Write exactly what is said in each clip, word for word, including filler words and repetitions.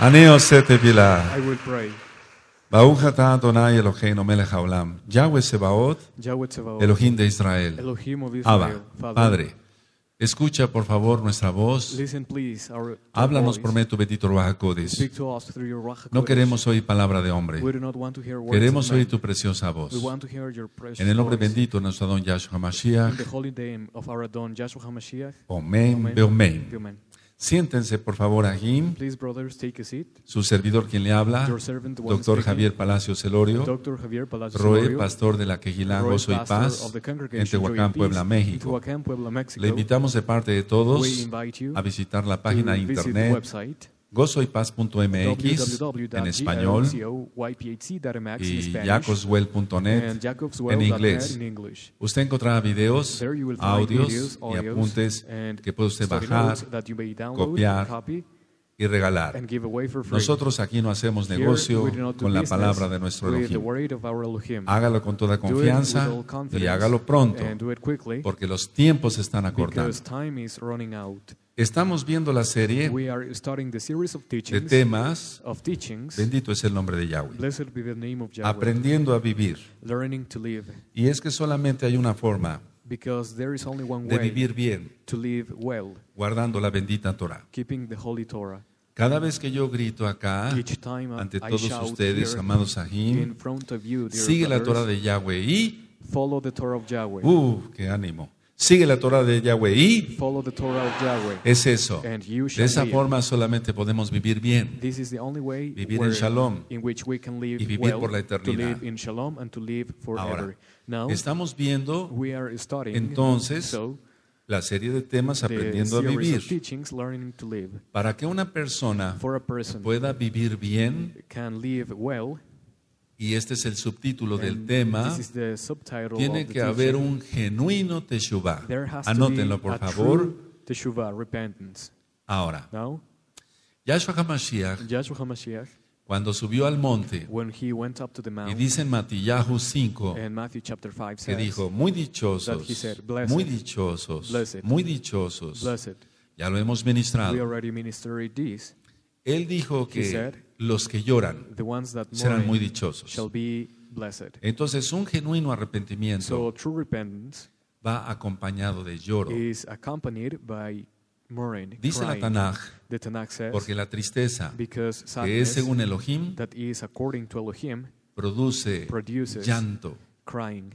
אני עושה תפילה. I will pray. ברוך אתה אדוני אלוהינו מלך העולם. יהוה צבאות. Elohim de Israel. Elohim of Israel. Abba, Padre. Escucha por favor nuestra voz. Listen, please, our, háblanos por medio de tu bendito Raja Kodesh. No queremos hoy palabra de hombre. Queremos oír tu preciosa voz. En el nombre bendito de nuestro Adón Yahshua HaMashiach. Amén, amén. Siéntense por favor aquí. Su servidor quien le habla, Doctor Javier Palacio Celorio, Roeh, pastor de la Kehilá, Gozo y Paz, en Tehuacán, Puebla, México. Le invitamos de parte de todos a visitar la página de internet gozo y paz punto m x en español y jacobswell punto net en inglés. Usted encontrará videos, audios y apuntes que puede usted bajar, copiar y regalar. Nosotros aquí no hacemos negocio con la palabra de nuestro Elohim. Hágalo con toda confianza y hágalo pronto, porque los tiempos están acortando. Estamos viendo la serie de temas, bendito es el nombre de Yahweh, aprendiendo a vivir. Y es que solamente hay una forma de vivir bien, guardando la bendita Torá. Cada vez que yo grito acá, ante todos ustedes, amados Sajín, sigue la Torá de Yahweh y... ¡Uh, qué ánimo! Sigue la Torá de Yahweh y es eso. De esa forma solamente podemos vivir bien, vivir en Shalom y vivir por la eternidad. Ahora, estamos viendo entonces la serie de temas aprendiendo a vivir. Para que una persona pueda vivir bien, y este es el subtítulo del tema, tiene que haber un genuino Teshuvah. Anótenlo por favor. Ahora, Yahshua HaMashiach, cuando subió al monte, y dice en Matityahu cinco, que dijo, muy dichosos, muy dichosos, muy dichosos, ya lo hemos ministrado. Él dijo que los que lloran serán muy dichosos. Entonces, un genuino arrepentimiento va acompañado de lloro. Dice la Tanaj, porque la tristeza, que es según Elohim, produce llanto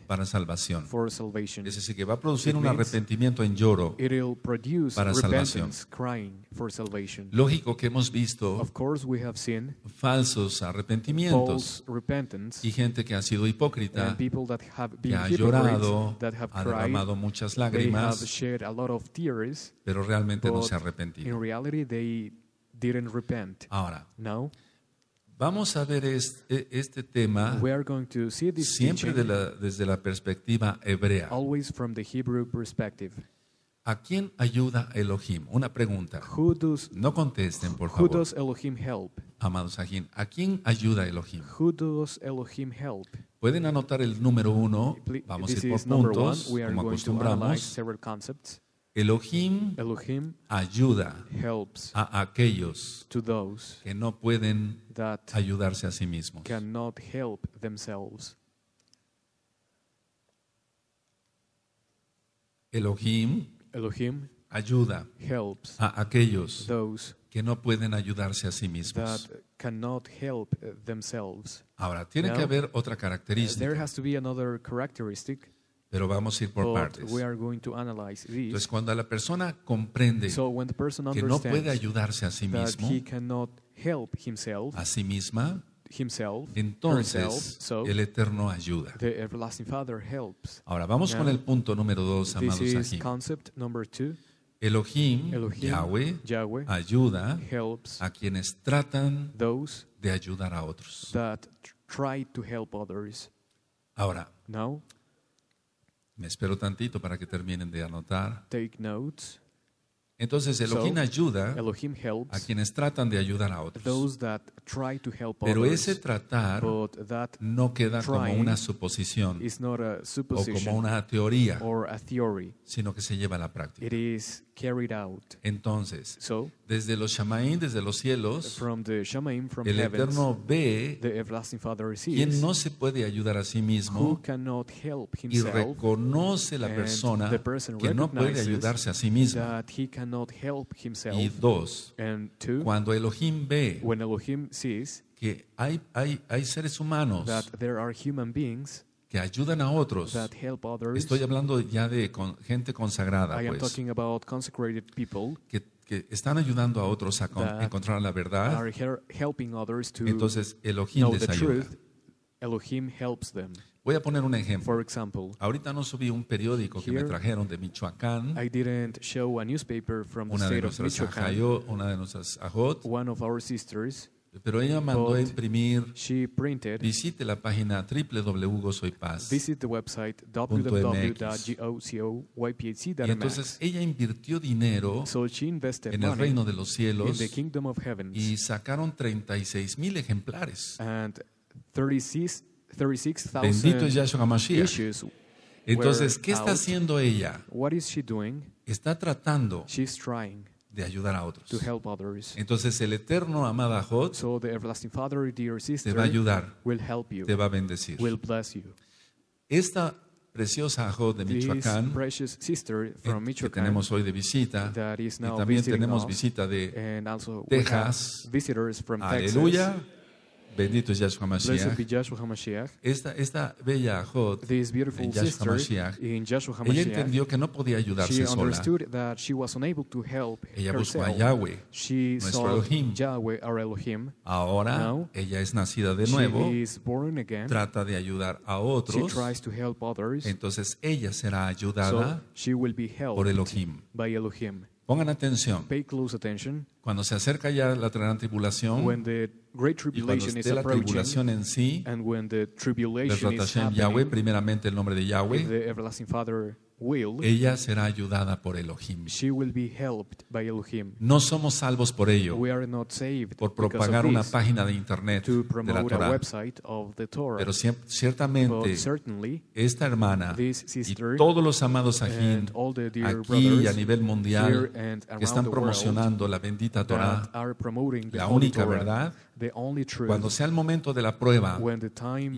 para salvación. Es decir, que va a producir un arrepentimiento en lloro para salvación. Lógico que hemos visto falsos arrepentimientos y gente que ha sido hipócrita, que ha llorado, ha derramado muchas lágrimas, pero realmente no se ha arrepentido. Ahora, vamos a ver este, este tema siempre de la, desde la perspectiva hebrea. ¿A quién ayuda Elohim? Una pregunta. No contesten, por favor. Amados Sajín, ¿a quién ayuda Elohim? Pueden anotar el número uno. Vamos a ir por puntos, como acostumbramos. Elohim, Elohim ayuda helps a aquellos to those que no pueden ayudarse a sí mismos. Cannot help themselves. Elohim, Elohim ayuda helps a aquellos those que no pueden ayudarse a sí mismos. That cannot help themselves. Ahora, tiene Now, que haber otra característica. There has to be another characteristic. Pero vamos a ir por partes. Entonces, cuando la persona comprende que no puede ayudarse a sí mismo, a sí misma, entonces el Eterno ayuda. Ahora, vamos con el punto número dos, amados aquí. Elohim, Yahweh, ayuda a quienes tratan de ayudar a otros. Ahora, me espero tantito para que terminen de anotar. Take notes. Entonces, Elohim so, ayuda Elohim a quienes tratan de ayudar a otros. Those that try to help Pero others, ese tratar no queda como una suposición o como una teoría, sino que se lleva a la práctica. It is carried out. Entonces, so, desde los Shamaim, desde los cielos, from the Shamaim, from el Eterno heavens, ve the everlasting Father receives, quien no se puede ayudar a sí mismo y reconoce la persona person que no puede ayudarse a sí mismo. Y dos, two, cuando Elohim ve when Elohim sees que hay, hay, hay seres humanos that there are human beings que ayudan a otros. Estoy hablando ya de con, gente consagrada, pues, que, que están ayudando a otros a con, encontrar la verdad. Entonces, Elohim les ayuda. Elohim helps them. Voy a poner un ejemplo. For example, ahorita no subí un periódico here, que me trajeron de Michoacán. I didn't show a newspaper from the state of Michoacán. Ajayot, una de nuestras Ajayot. One of our sisters. Pero ella mandó a imprimir. She printed, visite la página doble u doble u doble u punto goypach punto m x. Y entonces ella invirtió dinero so en el reino de los cielos heavens, y sacaron treinta y seis mil ejemplares. thirty-six, thirty-six, Bendito es Yahshua HaMashiach. Entonces, ¿qué está out? haciendo ella? What is she doing? Está tratando de ayudar a otros. Entonces el Eterno, amada Jod, so the everlasting Father, dear sister, te va a ayudar, will help you, te va a bendecir. Will bless you. Esta preciosa Jod de Michoacán, Michoacán que tenemos hoy de visita, y también tenemos us, visita de Texas, aleluya, bendito es Yahshua HaMashiach. Esta, esta bella Ajot en Yahshua HaMashiach, ella entendió que no podía ayudarse sola. Ella buscó a Yahweh, nuestro Elohim. Ahora, Now, ella es nacida de nuevo, again, trata de ayudar a otros, entonces ella será ayudada so por Elohim. Elohim. Pongan atención. Pay close attention. Cuando se acerca ya la gran tribulación, when the great tribulation y cuando esté la tribulación en sí, Yahweh, primeramente el nombre de Yahweh, the everlasting Father will, ella será ayudada por Elohim. She will be helped by Elohim. No somos salvos por ello, we are not saved por propagar una página de internet de la Torá. Pero ciertamente esta hermana sister, y todos los amados Sajín aquí y a nivel mundial que están promocionando la bendita Torá, la única verdad, cuando sea el momento de la prueba,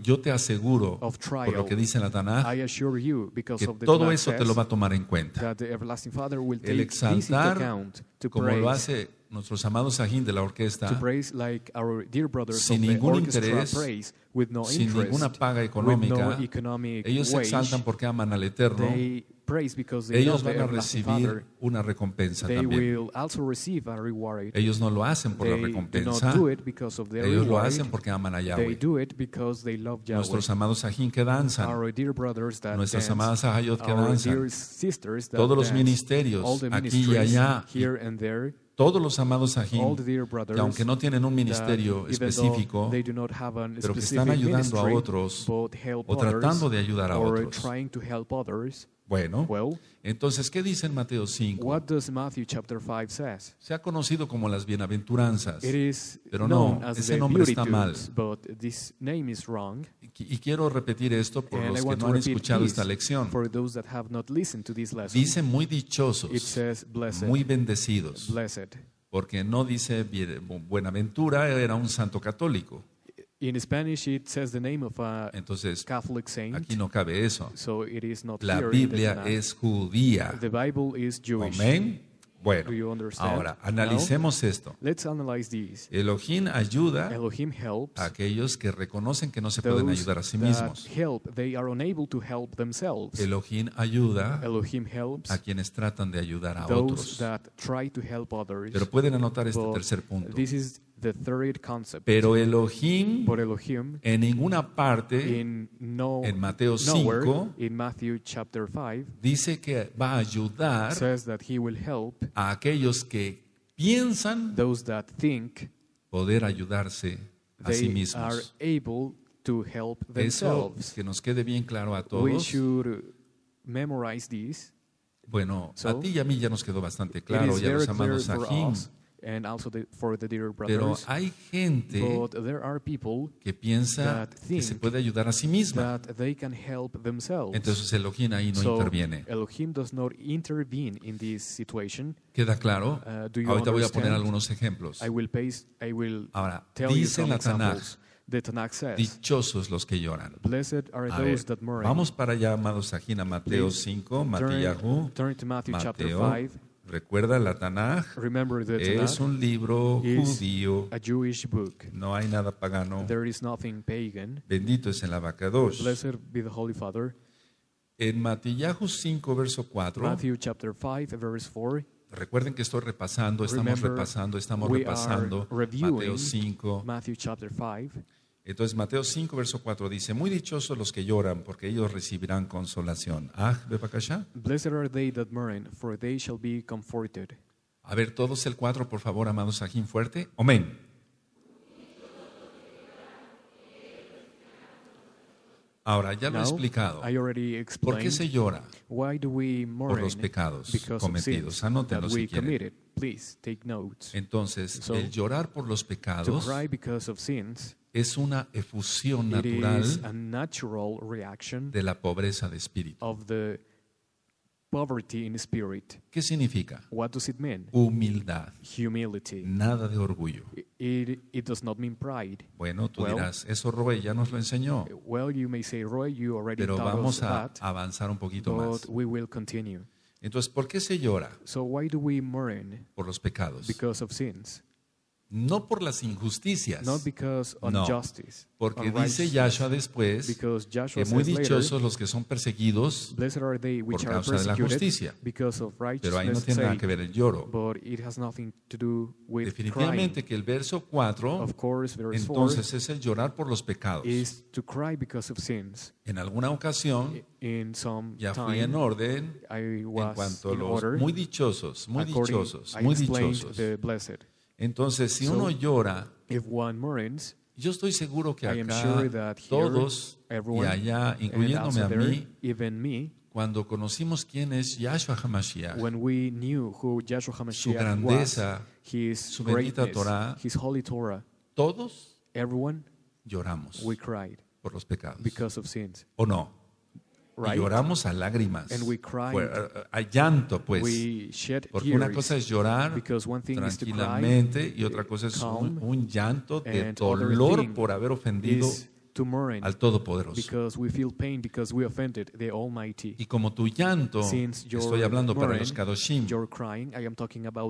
yo te aseguro, por lo que dice la Tanaj, que todo eso te lo va a tomar en cuenta. El exaltar, como lo hace nuestros amados Sajín de la orquesta, sin ningún interés, sin ninguna paga económica, ellos se exaltan porque aman al Eterno. Ellos van a recibir una recompensa también. Ellos no lo hacen por la recompensa. Ellos lo hacen porque aman a Yahweh. Nuestros amados Sajín que danzan, nuestras amadas Ajayot que danzan, todos los ministerios aquí y allá, todos los amados Sajín que aunque no tienen un ministerio específico, pero que están ayudando a otros o tratando de ayudar a otros. Bueno, entonces, ¿qué dice en Mateo cinco? Se ha conocido como las bienaventuranzas, pero no, ese nombre está mal. Y quiero repetir esto por los que no han escuchado esta lección. Dice muy dichosos, muy bendecidos, porque no dice Buenaventura, era un santo católico. In Spanish it says the name of a Entonces, Catholic saint. Aquí no cabe eso. So it is not La Biblia es judía. The Bible is Jewish. Amén. Bueno, ahora analicemos Now, esto. Let's analyze these. Elohim ayuda Elohim helps a aquellos que reconocen que no se pueden ayudar a sí mismos. Help, they are unable to help themselves. Elohim ayuda Elohim helps a quienes tratan de ayudar a otros. That try to help others. Pero pueden anotar este But tercer punto. This is the third concept. Pero Elohim, But Elohim en ninguna parte in no, en Mateo cinco nowhere, in Matthew chapter five, dice que va a ayudar says that he will help a aquellos que piensan those that think poder ayudarse a sí mismos. Are able to help themselves. Eso que nos quede bien claro a todos. We should memorize this. Bueno, so, a ti y a mí ya nos quedó bastante claro, ya los amados Sajín and also the, for the dear brothers. Pero hay gente But there are people que piensa que se puede ayudar a sí misma. That they can help themselves. Entonces Elohim ahí no so, interviene. Elohim does not intervene in this situation. ¿Queda claro? Uh, do you Ahorita understand? Voy a poner algunos ejemplos. I will paste, I will Ahora, tell you some examples. The Tanaj says, dichosos los que lloran. Blessed are those that mourn. Vamos para allá, amados Sajín, a Mateo cinco, Matityahu, Mateo. Recuerda, la Tanaj es un libro judío. A Jewish book. No hay nada pagano. There is nothing pagan. Bendito es el Abacador. Blessed be the Holy Father. En Matityahu cinco, verso cuatro. Matthew chapter five, verse four. Recuerden que estoy repasando, estamos Remember, repasando, estamos repasando Mateo cinco. Entonces Mateo cinco, verso cuatro dice, muy dichosos los que lloran, porque ellos recibirán consolación. Ah, ve para acá. Blessed are they that mourn, for they shall be comforted. A ver, todos el cuatro, por favor, amados Sajín, fuerte. Amén. Ahora, ya lo he explicado. ¿Por qué se llora? Por los pecados cometidos. Anótenlo si quieren. Entonces, el llorar por los pecados es una efusión natural de la pobreza de espíritu. Poverty in spirit. ¿Qué significa? What does it mean? Humildad. Humility. Nada de orgullo. It, it does not mean pride. Bueno, tú well, dirás, eso Roeh ya nos lo enseñó. Well, you may say, Roeh, you already Pero vamos a that, avanzar un poquito más. We will continue. Entonces, ¿por qué se llora? So why do we mourn? Por los pecados. Because of sins. No por las injusticias, no, porque dice Yahshua después que muy dichosos los que son perseguidos por causa de la justicia, pero ahí no tiene nada que ver el lloro. Definitivamente que el verso cuatro, entonces es el llorar por los pecados. En alguna ocasión, ya fui en orden en cuanto a los muy dichosos, muy dichosos, muy dichosos. Entonces, si uno llora, yo estoy seguro que acá todos y allá, incluyéndome a mí, cuando conocimos quién es Yahshua HaMashiach, su grandeza, su bendita Torá, todos lloramos por los pecados, ¿o no? Y lloramos a lágrimas, a llanto, pues, porque una cosa es llorar tranquilamente y otra cosa es un, un llanto de dolor por haber ofendido al Todopoderoso. Y como tu llanto, estoy hablando para los Kadoshim,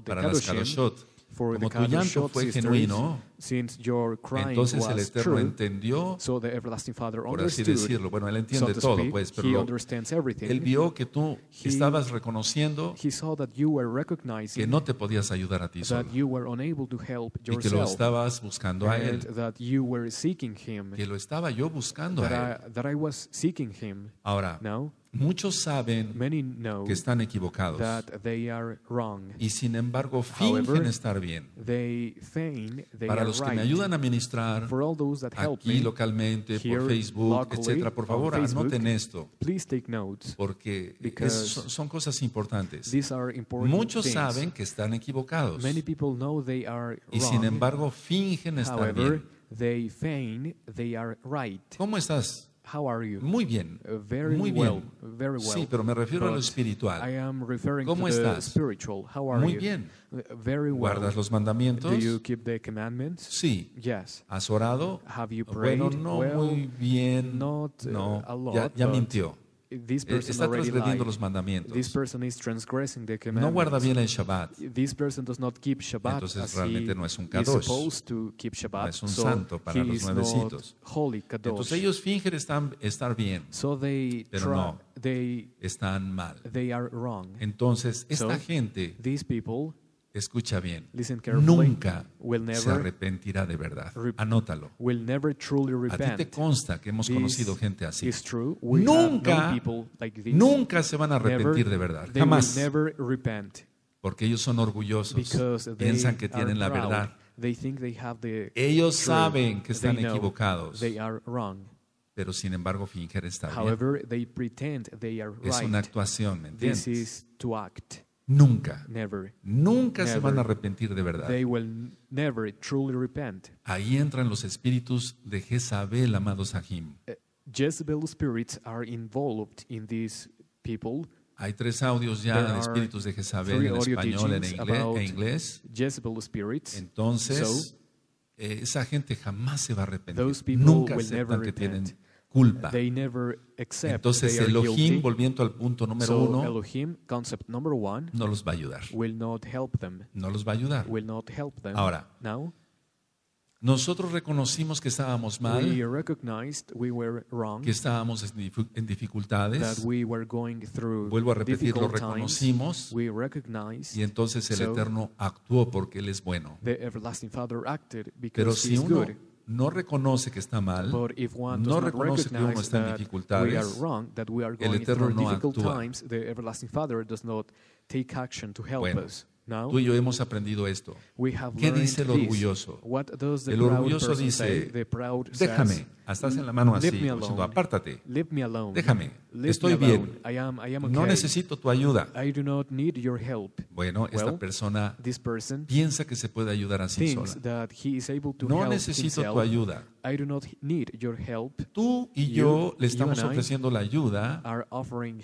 para las Kadoshot, como tu llanto fue genuino, entonces el Eterno entendió, por así decirlo, bueno, Él entiende todo, pues, pero Él vio que tú estabas reconociendo que no te podías ayudar a ti solo y que lo estabas buscando a Él, que lo estaba yo buscando a Él. Ahora, muchos saben que están equivocados y sin embargo fingen estar bien. Para los que me ayudan a ministrar aquí localmente, por Facebook, etcétera, por favor anoten esto porque es, son cosas importantes. Muchos saben que están equivocados y sin embargo fingen estar bien. ¿Cómo estás? How are you? Muy bien, uh, very muy well, bien. Very well. Sí, pero me refiero But a lo espiritual. I am referring ¿Cómo to estás? The spiritual. How are muy you? Bien. Very well. ¿Guardas los mandamientos? Do you keep the commandments? Sí. Yes. ¿Has orado? Have you prayed? Bueno, no well, muy bien. Not, uh, no, a lot, ya, ya mintió. This person está transgrediendo los mandamientos. This person is transgressing the commandments. No guarda bien el Shabbat. This person does not keep Shabbat. Entonces realmente no es un Kadosh. No es un so santo para los nuevecitos. Entonces ellos fingen estar, estar bien, so they pero no, they, están mal. They are wrong. Entonces esta so gente, these people, escucha bien, nunca will never se arrepentirá de verdad. Anótalo. Will never truly repent. A ti te consta que hemos this conocido gente así. Nunca, like nunca se van a arrepentir never, de verdad. Jamás. Porque ellos son orgullosos. Piensan que tienen la verdad. They think they have the ellos truth. Saben que están they equivocados. They are wrong. Pero sin embargo fingen estar bien. However, they pretend they are right. Es una actuación, ¿me entiendes? This is to act. Nunca, never, nunca never, se van a arrepentir de verdad. They will never truly repent. Ahí entran los espíritus de Jezabel, amado Sajín. Uh, Jezebel spirits are involved in these people. Hay tres audios ya de espíritus de Jezabel en español, en inglés, en inglés. Jezebel spirits. Entonces, so, eh, esa gente jamás se va a arrepentir. Nunca aceptan que tienen culpa. They never accept. Entonces they Elohim, guilty. Volviendo al punto número so, uno, Elohim, concept number one, no los va a ayudar. Will not help them. No los va a ayudar. Will not help them. Ahora, Now, nosotros reconocimos que estábamos mal, we we were wrong, que estábamos en dificultades. That we were going through Vuelvo a repetir, lo reconocimos. We y entonces el so, Eterno actuó porque Él es bueno. The everlasting Father acted because Pero si uno good. no reconoce que está mal, no reconoce que uno está en dificultades, wrong, el Eterno no actúa. Times, the everlasting Father does not take action to help bueno, us. Now, tú y yo hemos aprendido esto. ¿Qué dice el orgulloso? El orgulloso dice, déjame, estás en la mano así, diciendo, apártate, déjame, estoy bien, I am, I am okay. No necesito tu ayuda. I do not need your help. Bueno, well, esta persona person piensa que se puede ayudar a sí sola. No necesito himself. tu ayuda. I do not need your help. Tú y yo you, le estamos ofreciendo la ayuda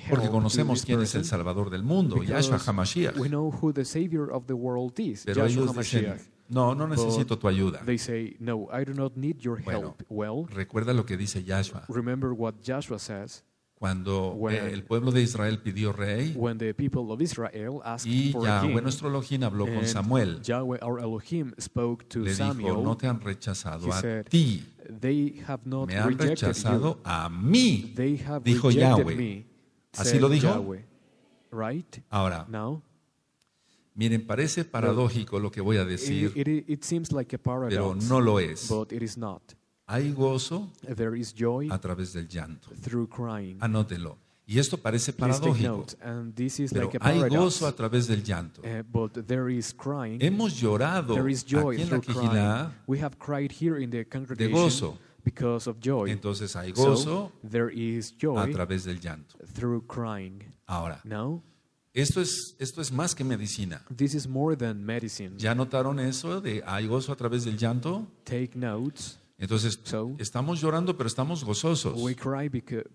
porque conocemos quién es el Salvador del mundo, Yahshua HaMashiach. We know who the Savior of the world is, Pero Yahshua ellos dicen, no, no necesito But tu ayuda. They say, no, I do not need your bueno, help. Well, recuerda lo que dice Yahshua. Remember what Joshua says. Cuando when, el pueblo de Israel pidió rey, when the people of Israel asked y for Yahweh him, nuestro Elohim habló con Samuel. Yahweh, our Elohim, spoke to Le Samuel, dijo, no te han rechazado a said, ti, they have not me han rechazado you. a mí, they have dijo Yahweh. Me, ¿Así lo dijo? Yahweh. Right? Ahora, Now, miren, parece paradójico lo que voy a decir, it, it, it seems like a paradox, pero no lo es. But it is not. Hay gozo There is joy a través del llanto. Anótelo. Y esto parece paradójico, pero like hay gozo a través del llanto. Uh, but there is crying. Hemos llorado There is joy aquí en la Kehilá de gozo. Of joy. Entonces hay gozo so, there is joy a través del llanto. Ahora, Now, Esto es, esto es más que medicina. This is more than medicine. ¿Ya notaron eso de hay gozo a través del llanto? Take notes. Entonces, so, estamos llorando, pero estamos gozosos. We cry because,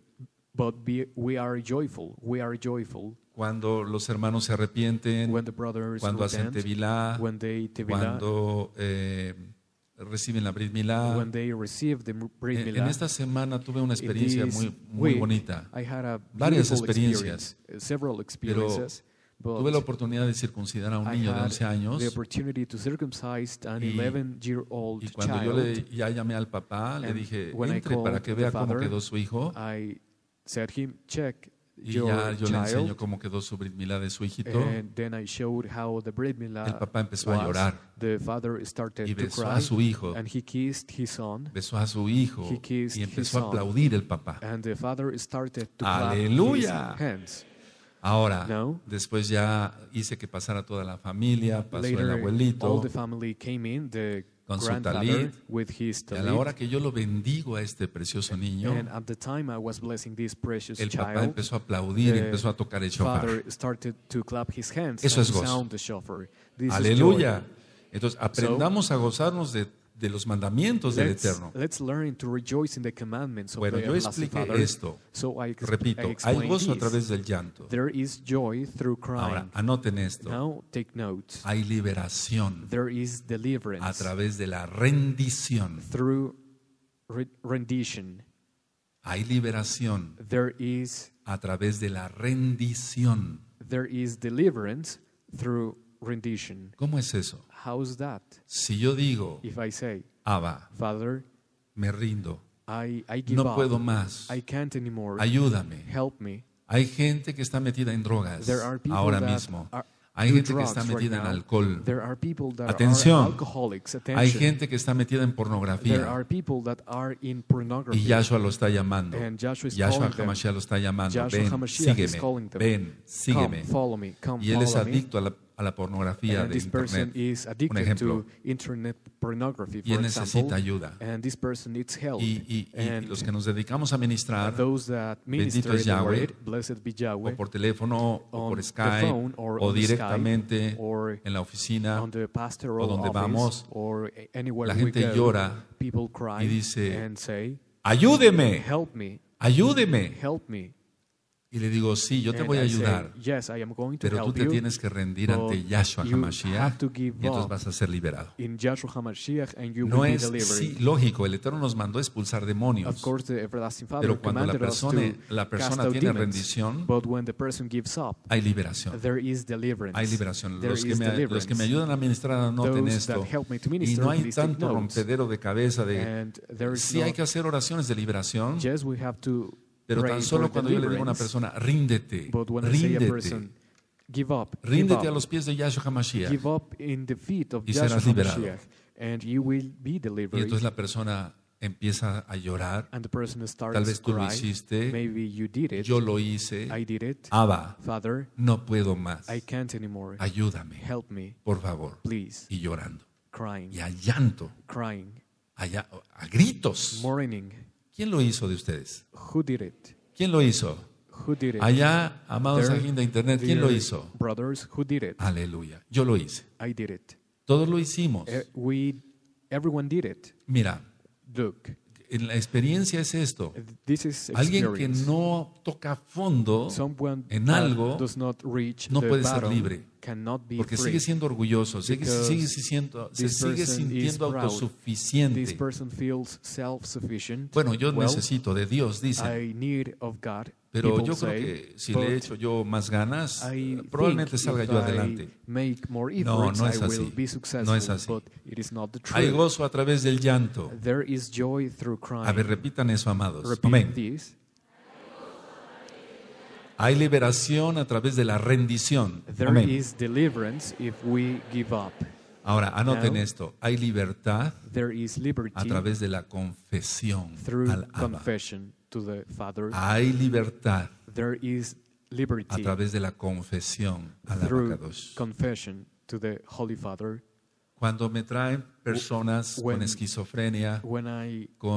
but be, we are joyful. We are joyful. Cuando los hermanos se arrepienten, when the brothers cuando repent, hacen tevilá, when they tevilá, cuando eh, reciben la Brit Milá. When they receive the Brit Milá. En, en esta semana tuve una experiencia muy, muy week, bonita. I had a Varias experiencias. Several experiences. Pero tuve la oportunidad de circuncidar a un niño de once años y, y cuando yo le, ya llamé al papá, le dije, entre para que vea cómo quedó su hijo. Y ya yo le enseño cómo quedó su Brit Milá de su hijito. El papá empezó a llorar y besó a su hijo, besó a su hijo y empezó a aplaudir el papá. ¡Aleluya! Ahora, no. después ya hice que pasara toda la familia, pasó Later, el abuelito in, con su talit, y a la hora que yo lo bendigo a este precioso niño, el child, papá empezó a aplaudir, empezó a tocar el shofar. Eso es gozo. Aleluya. Entonces, aprendamos so, a gozarnos de de los mandamientos del Eterno. Bueno, yo expliqué esto. Repito, hay gozo a través del llanto. Ahora, anoten esto. Hay liberación a través de la rendición. Hay liberación a través de la rendición. ¿Cómo es eso? How's that? Si yo digo, If I say, Abba, Father, me rindo, I, I give no up. puedo más, I can't anymore. Ayúdame. Help me. Hay gente que está metida en drogas There are people ahora that mismo. Are Hay gente que está metida en alcohol. Atención. Hay gente que está metida en pornografía. Y Yahshua lo está llamando. Yahshua HaMashiach lo está llamando. Ven, sígueme. Ven, sígueme. Y él es adicto a la, a la pornografía de Internet, un ejemplo, y él necesita ayuda. Y, y, y, y los que nos dedicamos a ministrar, bendito es Yahweh, o por teléfono, o por Skype, o directamente en la oficina, o donde vamos, la gente llora y dice, ayúdeme, ayúdeme. Y le digo, sí, yo te voy a ayudar, pero tú te tienes que rendir ante Yahshua HaMashiach y entonces vas a ser liberado. No es sí, lógico, el Eterno nos mandó a expulsar demonios, pero cuando la persona, la persona tiene rendición, hay liberación. Hay liberación. Los que me, los que me ayudan a ministrar anoten esto. Y no hay tanto rompedero de cabeza de, sí hay que hacer oraciones de liberación, pero tan solo cuando yo le digo a una persona, ríndete, ríndete, ríndete a los pies de Yahshua HaMashiach y serás liberado. Y entonces la persona empieza a llorar, tal vez tú lo hiciste, yo lo hice, Abba, no puedo más, ayúdame, por favor, y llorando, y a llanto, a gritos. ¿Quién lo hizo de ustedes? ¿Quién lo hizo? Allá, amados Sajín de Internet, ¿quién lo hizo? Aleluya. Yo lo hice. Todos lo hicimos. Mira, la experiencia es esto. Alguien que no toca fondo en algo no puede ser libre. Porque sigue siendo orgulloso, sigue, sigue, siendo, se sigue sintiendo autosuficiente. Bueno, yo necesito de Dios, dice. Pero yo creo que si le echo yo más ganas, probablemente salga yo adelante. No, no es así. No es así. Hay gozo a través del llanto. A ver, repitan eso, amados. Amén. Hay liberación a través de la rendición. Amén. Ahora, anoten esto. Hay libertad a través de la confesión al Abba. Hay libertad a través de la confesión al Abacador. Cuando me traen personas con esquizofrenia, con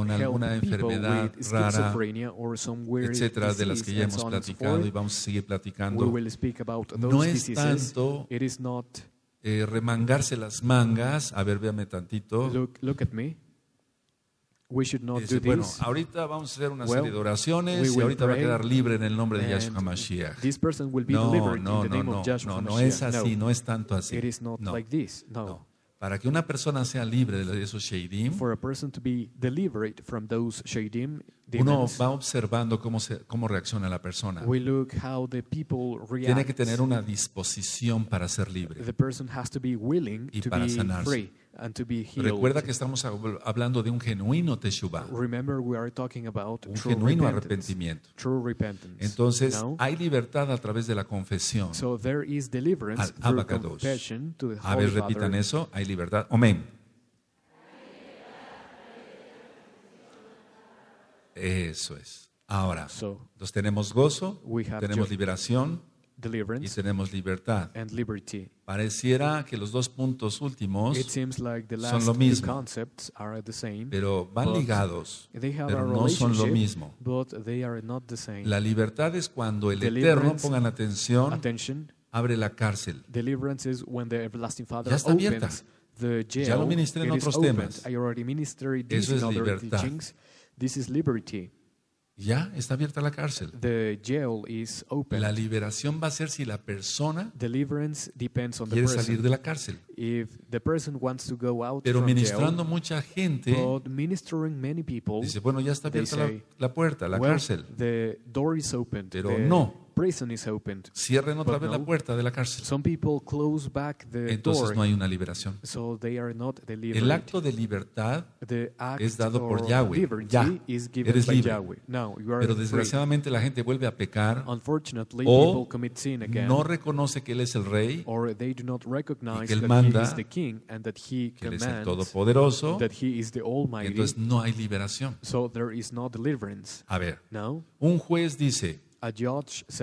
alguna enfermedad rara, etcétera, de las que ya hemos platicado y vamos a seguir platicando, no es tanto eh, remangarse las mangas. A ver, véame tantito. Dice, bueno, ahorita vamos a hacer una serie de oraciones y ahorita va a quedar libre en el nombre de Yahshua Mashiach. No, no, no, no, no, no es así, no es tanto así. No, no. Para que una persona sea libre de esos sheidim, uno va observando cómo, se, cómo reacciona la persona. Tiene que tener una disposición para ser libre y para sanarse. Recuerda que estamos hablando de un genuino Teshuvah, un genuino arrepentimiento. Entonces, hay libertad a través de la confesión al Abba Kadosh. A ver, repitan eso, hay libertad. Amén. Eso es. Ahora, entonces tenemos gozo, tenemos liberación y tenemos libertad. Pareciera que los dos puntos últimos son lo mismo, pero van ligados, pero no son lo mismo. La libertad es cuando el Eterno, pongan atención, abre la cárcel. Ya está abierta. Ya lo ministré en otros temas. Eso es libertad. Ya está abierta la cárcel. La liberación va a ser si la persona quiere salir de la cárcel. Pero ministrando mucha gente, dice, bueno, ya está abierta la, la puerta, la cárcel. Pero no. Cierren otra vez la puerta de la cárcel. Entonces no hay una liberación. El acto de libertad es dado por Yahweh. Ya, eres libre. Pero desgraciadamente la gente vuelve a pecar o no reconoce que Él es el Rey y que Él manda, que Él es el Todopoderoso, y entonces no hay liberación. A ver, un juez dice,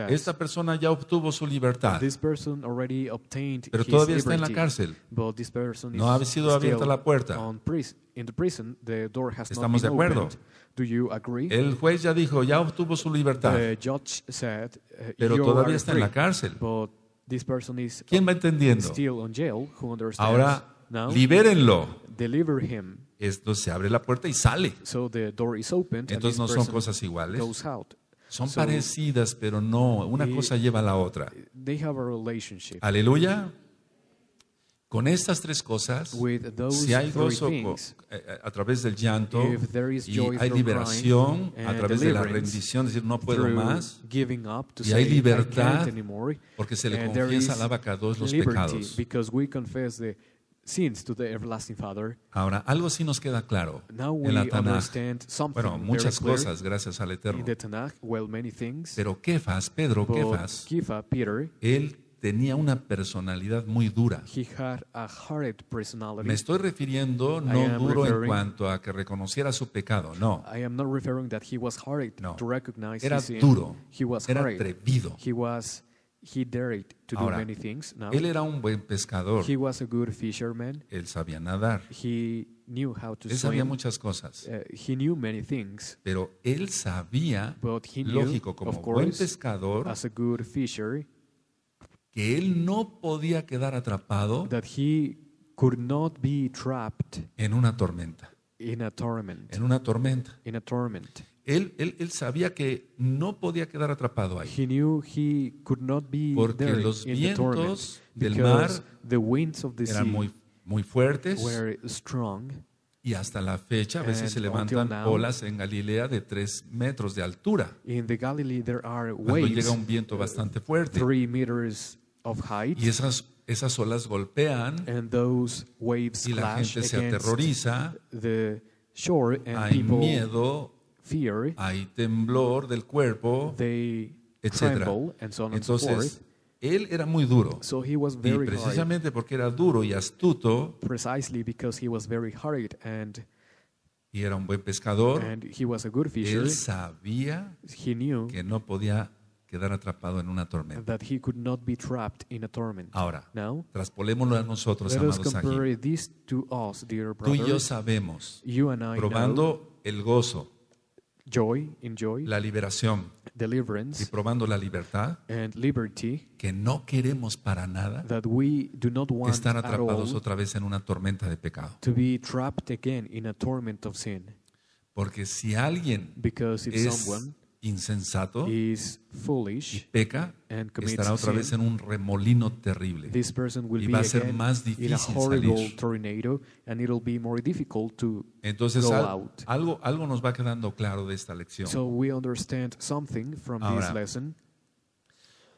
esta persona ya obtuvo su libertad, pero todavía está en la cárcel. No ha sido abierta la puerta. Estamos de acuerdo. El juez ya dijo, ya obtuvo su libertad, pero todavía está en la cárcel. ¿Quién va entendiendo? Ahora, libérenlo. Esto se abre la puerta y sale. Entonces no son cosas iguales. Son parecidas, pero no. Una cosa lleva a la otra. Aleluya. Con estas tres cosas, si hay gozo a través del llanto y hay liberación a través de la rendición, decir no puedo más, y hay libertad porque se le confiesa al Abacador los pecados. Sins to the everlasting Father. Ahora, algo sí nos queda claro en la Tanaj. Bueno, muchas cosas gracias al Eterno. Tanaj, well, many things, pero Kefas, Pedro Kefas, Kefa, Peter, él tenía una personalidad muy dura. He had a hard personality. Me estoy refiriendo no duro en cuanto a que reconociera su pecado, no. I am not referring that he was hard no. to recognize era his duro, sin. He was era hard. atrevido. He was He dared to do Ahora, many things. Now, él era un buen pescador. He was a good fisherman. Él sabía nadar. He knew how to él swim. sabía muchas cosas. Uh, he knew many things. Pero él sabía, But he knew, lógico, como of course, buen pescador, as a good fisher, que él no podía quedar atrapado that he could not be trapped en una tormenta. In a torment. En una tormenta. In a torment. Él, él, él sabía que no podía quedar atrapado ahí. He knew he could not be porque there los vientos del mar eran muy, muy fuertes. Y hasta la fecha a veces se levantan now, olas en Galilea de tres metros de altura. Cuando llega un viento bastante fuerte. Height, y esas esas olas golpean y la gente se aterroriza. Hay miedo. Fear, hay temblor del cuerpo, etcétera. So Entonces, él era muy duro. So he was very y precisamente hard. porque era duro y astuto, he was very hard and, y era un buen pescador, and he was a good fisher, él sabía he knew que no podía quedar atrapado en una tormenta. That he could not be trapped in a torment. Ahora, Now, traspolémoslo a nosotros, amados aquí. Tú y yo sabemos, probando el gozo, Joy, enjoy, la liberación y probando la libertad and liberty, que no queremos para nada that we do not want estar atrapados otra vez en una tormenta de pecado. To be trapped again in a torment of sin. Porque si alguien es insensato is foolish, y peca, estará otra vez sin, en un remolino terrible y va a ser más difícil salir. Entonces al, algo, algo nos va quedando claro de esta lección. So we understand something from Ahora, this lesson.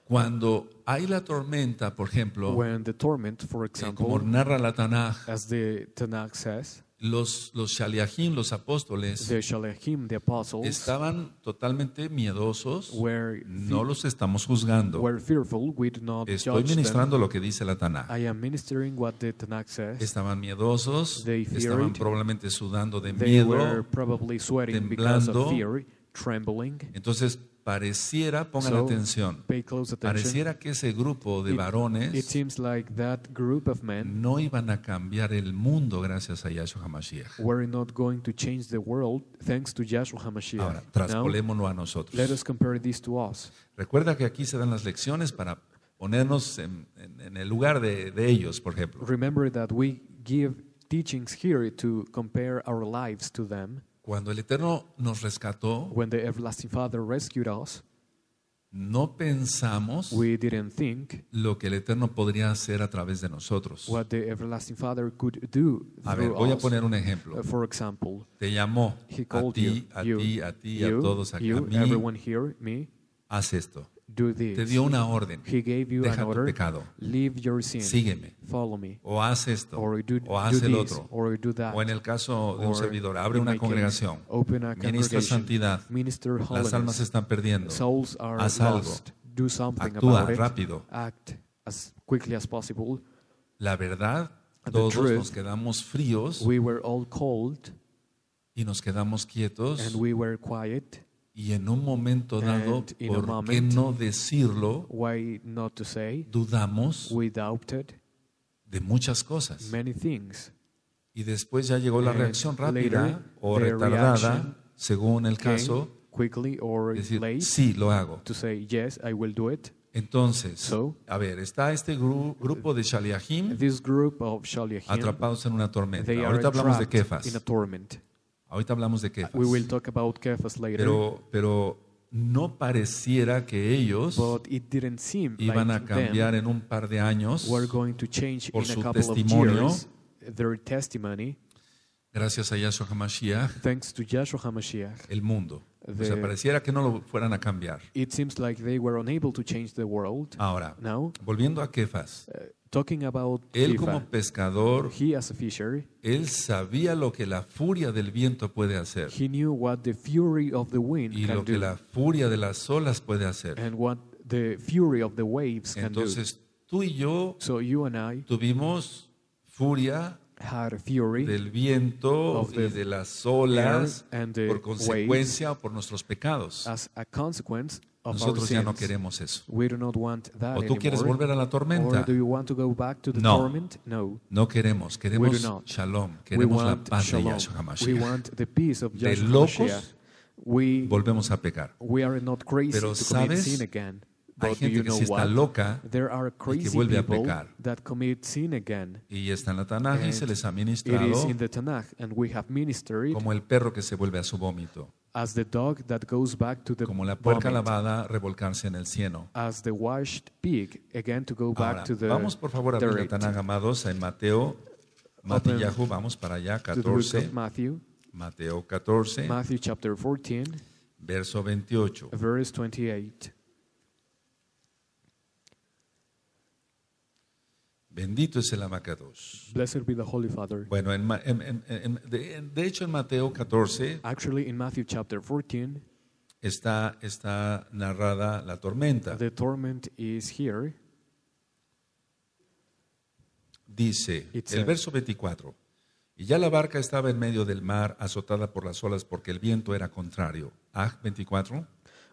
Cuando hay la tormenta, por ejemplo, When the torment, for example, eh, como narra la Tanaj, as the Tanaj says, Los, los Shaliachim, los apóstoles, the Shaliachim, the apostles, estaban totalmente miedosos. Were no los estamos juzgando. Were fearful, we do not Estoy ministrando them. lo que dice la Tanaj. I am ministering what the Tanaj says. Estaban miedosos, they feared, estaban probablemente sudando de they miedo, were probably sweating because of fear, trembling. Entonces, pareciera, pongan so, atención, pareciera que ese grupo de it, varones it seems like that group of men no iban a cambiar el mundo gracias a Yahshua HaMashiach. We're not going to change the world thanks to Yahshua HaMashiach. Ahora, traspolémonos a nosotros. Let us compare this to us. Recuerda que aquí se dan las lecciones para ponernos en, en, en el lugar de, de ellos, por ejemplo. Remember that we give teachings here to compare our lives to them. Cuando el Eterno nos rescató, When the everlasting Father rescued us, no pensamos we didn't think lo que el Eterno podría hacer a través de nosotros. What the everlasting Father could do a ver, voy us. a poner un ejemplo. Uh, for example, Te llamó a ti, a ti, a ti, a todos, aquí, you, a mí. Everyone here, me. Haz esto. Do this. Te dio una orden. He gave you Deja an order. tu pecado. Leave your sin. Sígueme. Follow me. O haz esto. Or do, o haz do el this, otro. Or do that. O en el caso de or un servidor, abre una congregación. Case, open a Ministra santidad. Minister Las almas se están perdiendo. Souls are haz lost. algo. Do something Actúa about rápido. It. Act as quickly as possible. La verdad, And todos truth, nos quedamos fríos. We were all cold. Y nos quedamos quietos. And we were quiet. Y en un momento dado, ¿por moment, qué no decirlo? Why not to say, dudamos we doubted, de muchas cosas. Many things. Y después ya llegó la reacción and rápida later, o retardada, según el caso, quickly or decir, late, sí, lo hago. To say, yes, I will do it. Entonces, so, a ver, está este gru grupo de Shaliachim atrapados en una tormenta. Ahorita hablamos de Kefas. Ahorita hablamos de Kefas. We will talk about Kefas later. Pero, pero no pareciera que ellos iban like a cambiar en un par de años por su testimonio. Their testimony, gracias a Yahshua HaMashiach, thanks to Yahshua HaMashiach, el mundo. O sea, pareciera que no lo fueran a cambiar. It seems like they were unable to change the world. Ahora, now, volviendo a Kefas. Uh, Talking about él Kefa, como pescador, he as a fisher, él sabía lo que la furia del viento puede hacer. He knew what the fury of the wind y can lo do, que la furia de las olas puede hacer. And what the fury of the waves can Entonces do. Tú y yo so you and I tuvimos furia had fury del viento y de las olas por consecuencia o por nuestros pecados. As a consequence, nosotros ya no queremos eso. We do not want that ¿o tú anymore? Quieres volver a la tormenta? To to no. no, no queremos. Queremos Shalom. Queremos la paz de Yahshua HaMashiach. De locos, we, volvemos a pecar. We are not crazy. Pero ¿sabes? Hay gente que sí está loca y que vuelve a pecar. Y está en la Tanaj y se les ha ministrado como el perro que se vuelve a su vómito. As the dog that goes back to the como la puerca lavada revolcarse en el cieno. As the washed pig again to go back Ahora, to the vamos por favor a ver la Tanaj, amados, en Mateo, Matityahu, vamos para allá, catorce. Matthew, Mateo catorce. Matthew chapter fourteen. Verso veintiocho. Verse veintiocho. Bendito es el Abacador. Blessed be the Holy Father. Bueno, en, en, en, en, de, de hecho en Mateo catorce, actually in Matthew chapter fourteen, está, está narrada la tormenta. The torment is here. Dice, it's el a, verso veinticuatro, y ya la barca estaba en medio del mar, azotada por las olas, porque el viento era contrario. Ah, veinticuatro.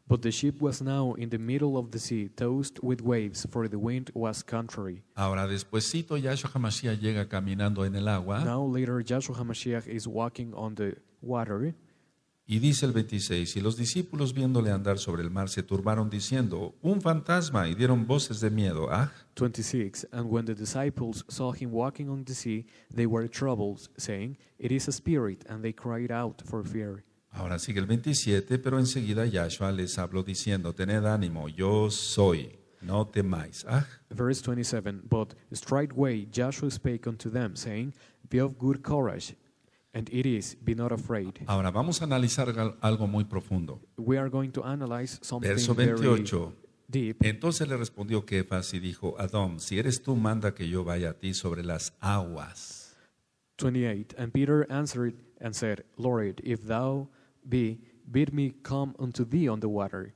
But the ship was now in the middle of the sea, tossed with waves, for the wind was contrary. Ahora despuésito Yahshua HaMashiach llega caminando en el agua. Now later Yahshua HaMashiach is walking on the water. Y dice el veintiséis, y los discípulos viéndole andar sobre el mar se turbaron diciendo, un fantasma, y dieron voces de miedo. Ah. veintiséis, and when the disciples saw him walking on the sea, they were troubled, saying, it is a spirit, and they cried out for fear. Ahora sigue el veintisiete, pero enseguida Yahshua les habló diciendo, tened ánimo, yo soy, no temáis. Ah. Verse veintisiete, but straightway Joshua spake unto them, saying, be of good courage, and it is, be not afraid. Ahora vamos a analizar algo muy profundo. We are going to analyze something Verso veintiocho. Very deep. Entonces le respondió Kefas y dijo, Adón, si eres tú, manda que yo vaya a ti sobre las aguas. veintiocho, and Peter answered and said, Lord, if thou be, bid me come unto thee on the water.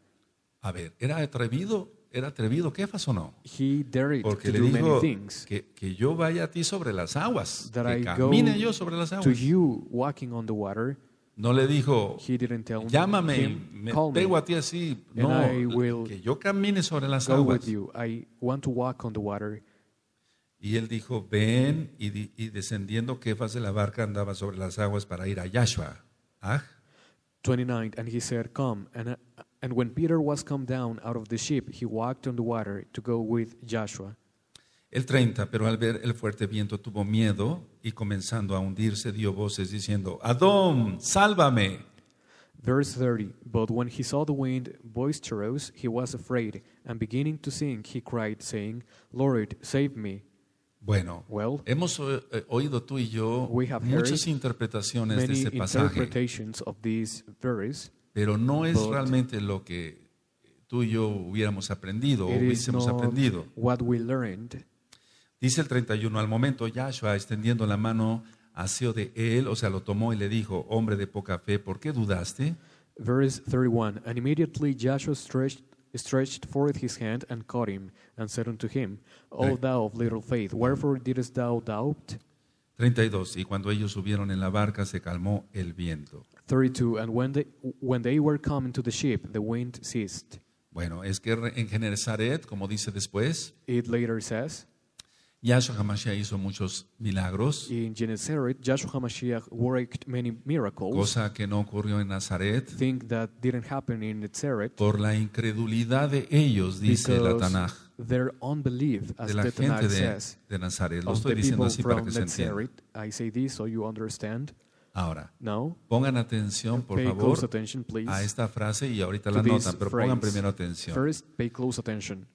A ver, ¿era atrevido? ¿Era atrevido Kefas o no? He dared Porque to do many things. Que, que yo vaya a ti sobre las aguas. That que I camine yo sobre las aguas. To you walking on the water. No le dijo, llámame, him, me pego a ti así. No, que yo camine sobre las aguas. With you. I want to walk on the water. Y él dijo, ven, y, di, y descendiendo Kefas de la barca andaba sobre las aguas para ir a Yahshua. ¿Ah? veintinueve, and he said, come, and, and when Peter was come down out of the ship, he walked on the water to go with Joshua. El treinta, pero al ver el fuerte viento tuvo miedo, y comenzando a hundirse dio voces diciendo, Adón, sálvame. Verse thirty, but when he saw the wind boisterous, he was afraid, and beginning to sink, he cried, saying, Lord, save me. Bueno, well, hemos oído tú y yo muchas interpretaciones de ese pasaje, verse, pero no es realmente lo que tú y yo hubiéramos aprendido o hubiésemos aprendido. Dice el treinta y uno, al momento Yahshua, extendiendo la mano, asió de él, o sea, lo tomó y le dijo, hombre de poca fe, ¿por qué dudaste? Verse thirty-one, and immediately Joshua stretched stretched forth his hand and caught him, and said unto him, O thou of little faith, wherefore didst thou doubt? treinta y dos. Y cuando ellos subieron en la barca, se calmó el viento. thirty-two. And when they, when they were come into the ship, the wind ceased. Bueno, es que en Genesaret, como dice después, it later says, Yahshua HaMashiach hizo muchos milagros. In Genesaret, Yahshua HaMashiach worked many miracles. Cosa que no ocurrió en Nazaret. Thing that didn't happen in Nitzaret. Por la incredulidad de ellos, dice la Tanaj. Their unbelief, as de la the gente de, de Nazaret. Lo estoy diciendo así para que se entienda. I say this so you understand. Ahora, Now, pongan atención, por favor, please, a esta frase y ahorita la notan, pero phrase. Pongan primero atención. First, pay close attention.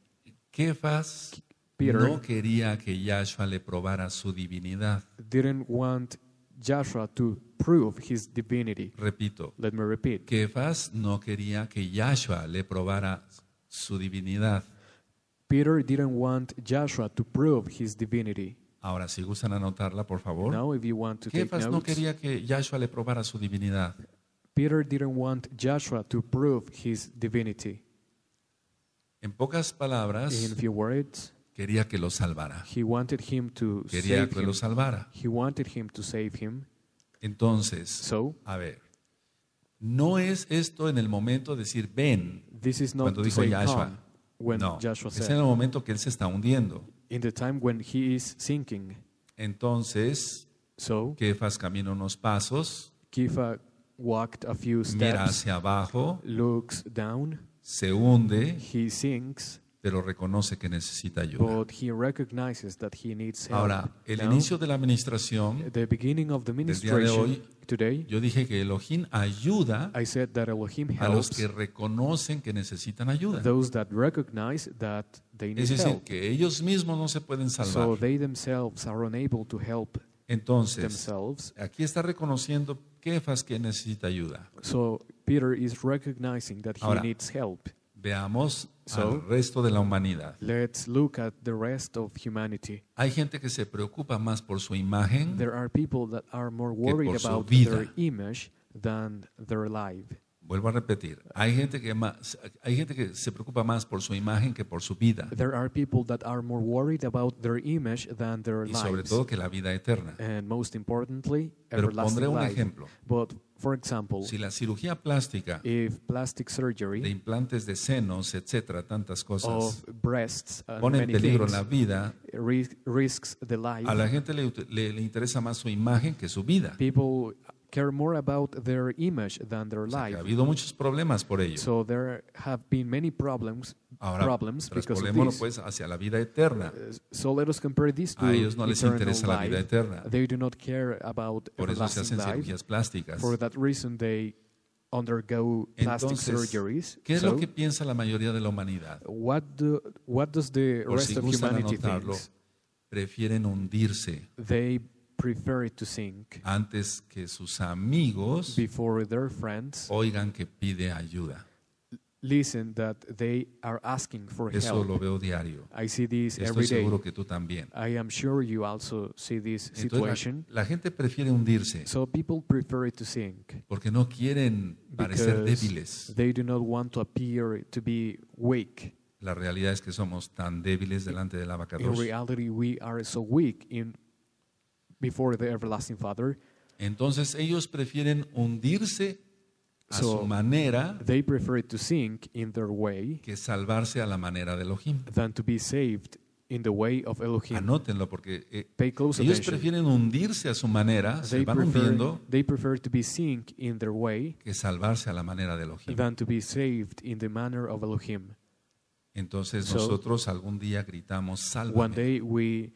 Kefas Peter no quería que Yahshua le probara su divinidad. Didn't want Joshua to prove his divinity. Repito, Let me repeat. Kefas no quería que Yahshua le probara su divinidad. Peter didn't want Joshua to prove his divinity. Ahora, si gustan anotarla, por favor. Kefas no quería que Yahshua le probara su divinidad. Peter didn't want Joshua to prove his divinity. En pocas palabras, In few words, quería que lo salvara. He wanted him to quería save que him. lo salvara. He wanted him to save him. Entonces, so, a ver, no es esto en el momento de decir ven, this is not cuando dijo Yahshua. No, Joshua es said, en el momento que él se está hundiendo. In the time when he is sinking. Entonces, so, Kefas camina unos pasos, Kefa walked a few steps, mira hacia abajo, looks down, se hunde, he sinks, pero reconoce que necesita ayuda. But he recognizes that he needs help. Ahora, el Now, inicio de la administración, the beginning of the ministration, del día de hoy, today, yo dije que Elohim ayuda I said that Elohim helps a los que reconocen que necesitan ayuda. Those that recognize that they need es decir, help. Que ellos mismos no se pueden salvar. So they themselves are unable to help Entonces, themselves. Aquí está reconociendo Kefas que necesita ayuda. So Peter is recognizing that he Ahora, needs help. Veamos so, al resto de la humanidad. Let's look at the rest of humanity. Hay gente que se preocupa más por su imagen There are people that are more worried que por about su vida. Their image than their life. Vuelvo a repetir, hay gente que más, hay gente que se preocupa más por su imagen que por su vida. There are people that are more worried about their image than their lives. Y sobre todo que la vida eterna. And most importantly, Pero pondré un life. ejemplo. But for example, si la cirugía plástica, if plastic surgery, de implantes de senos, etcétera, tantas cosas, breasts, pone en peligro things, la vida, risks the life, a la gente le, le, le interesa más su imagen que su vida. People care more about their image than their o sea, life. Ha habido muchos problemas por ello. So there have been many problems. Ahora, problems because of this. Pues hacia la vida eterna. So let us compare this to a ellos no les interesa life. La vida eterna. They do not care about por eso se hacen cirugías plásticas. For that reason they undergo plastic Entonces, surgeries. ¿Qué es so, lo que piensa la mayoría de la humanidad? What do, what does the por rest si of humanity anotarlo, thinks? Prefieren hundirse. They prefer to sink antes que sus amigos before their friends oigan que pide ayuda. Listen that they are asking for help. Eso lo veo diario. I see this Estoy every day. Seguro que tú también. I am sure you also see this Entonces, situation. La, la gente prefiere hundirse. So people prefer to sink. Porque no quieren parecer débiles. They do not want to appear to be weak. La realidad es que somos tan débiles delante del Abacador. In reality we are so weak in before the everlasting Father. Entonces ellos prefieren hundirse a so, su manera they prefer to sink in their way que salvarse a la manera de Elohim. Than to be saved in the way of Elohim. Anótenlo porque eh, ellos attention. prefieren hundirse a su manera, they se van prefer, hundiendo, they prefer to be sink in their way que salvarse a la manera de Elohim. Than to be saved in the manner of Elohim. Entonces so, nosotros algún día gritamos, sálvame. One day we,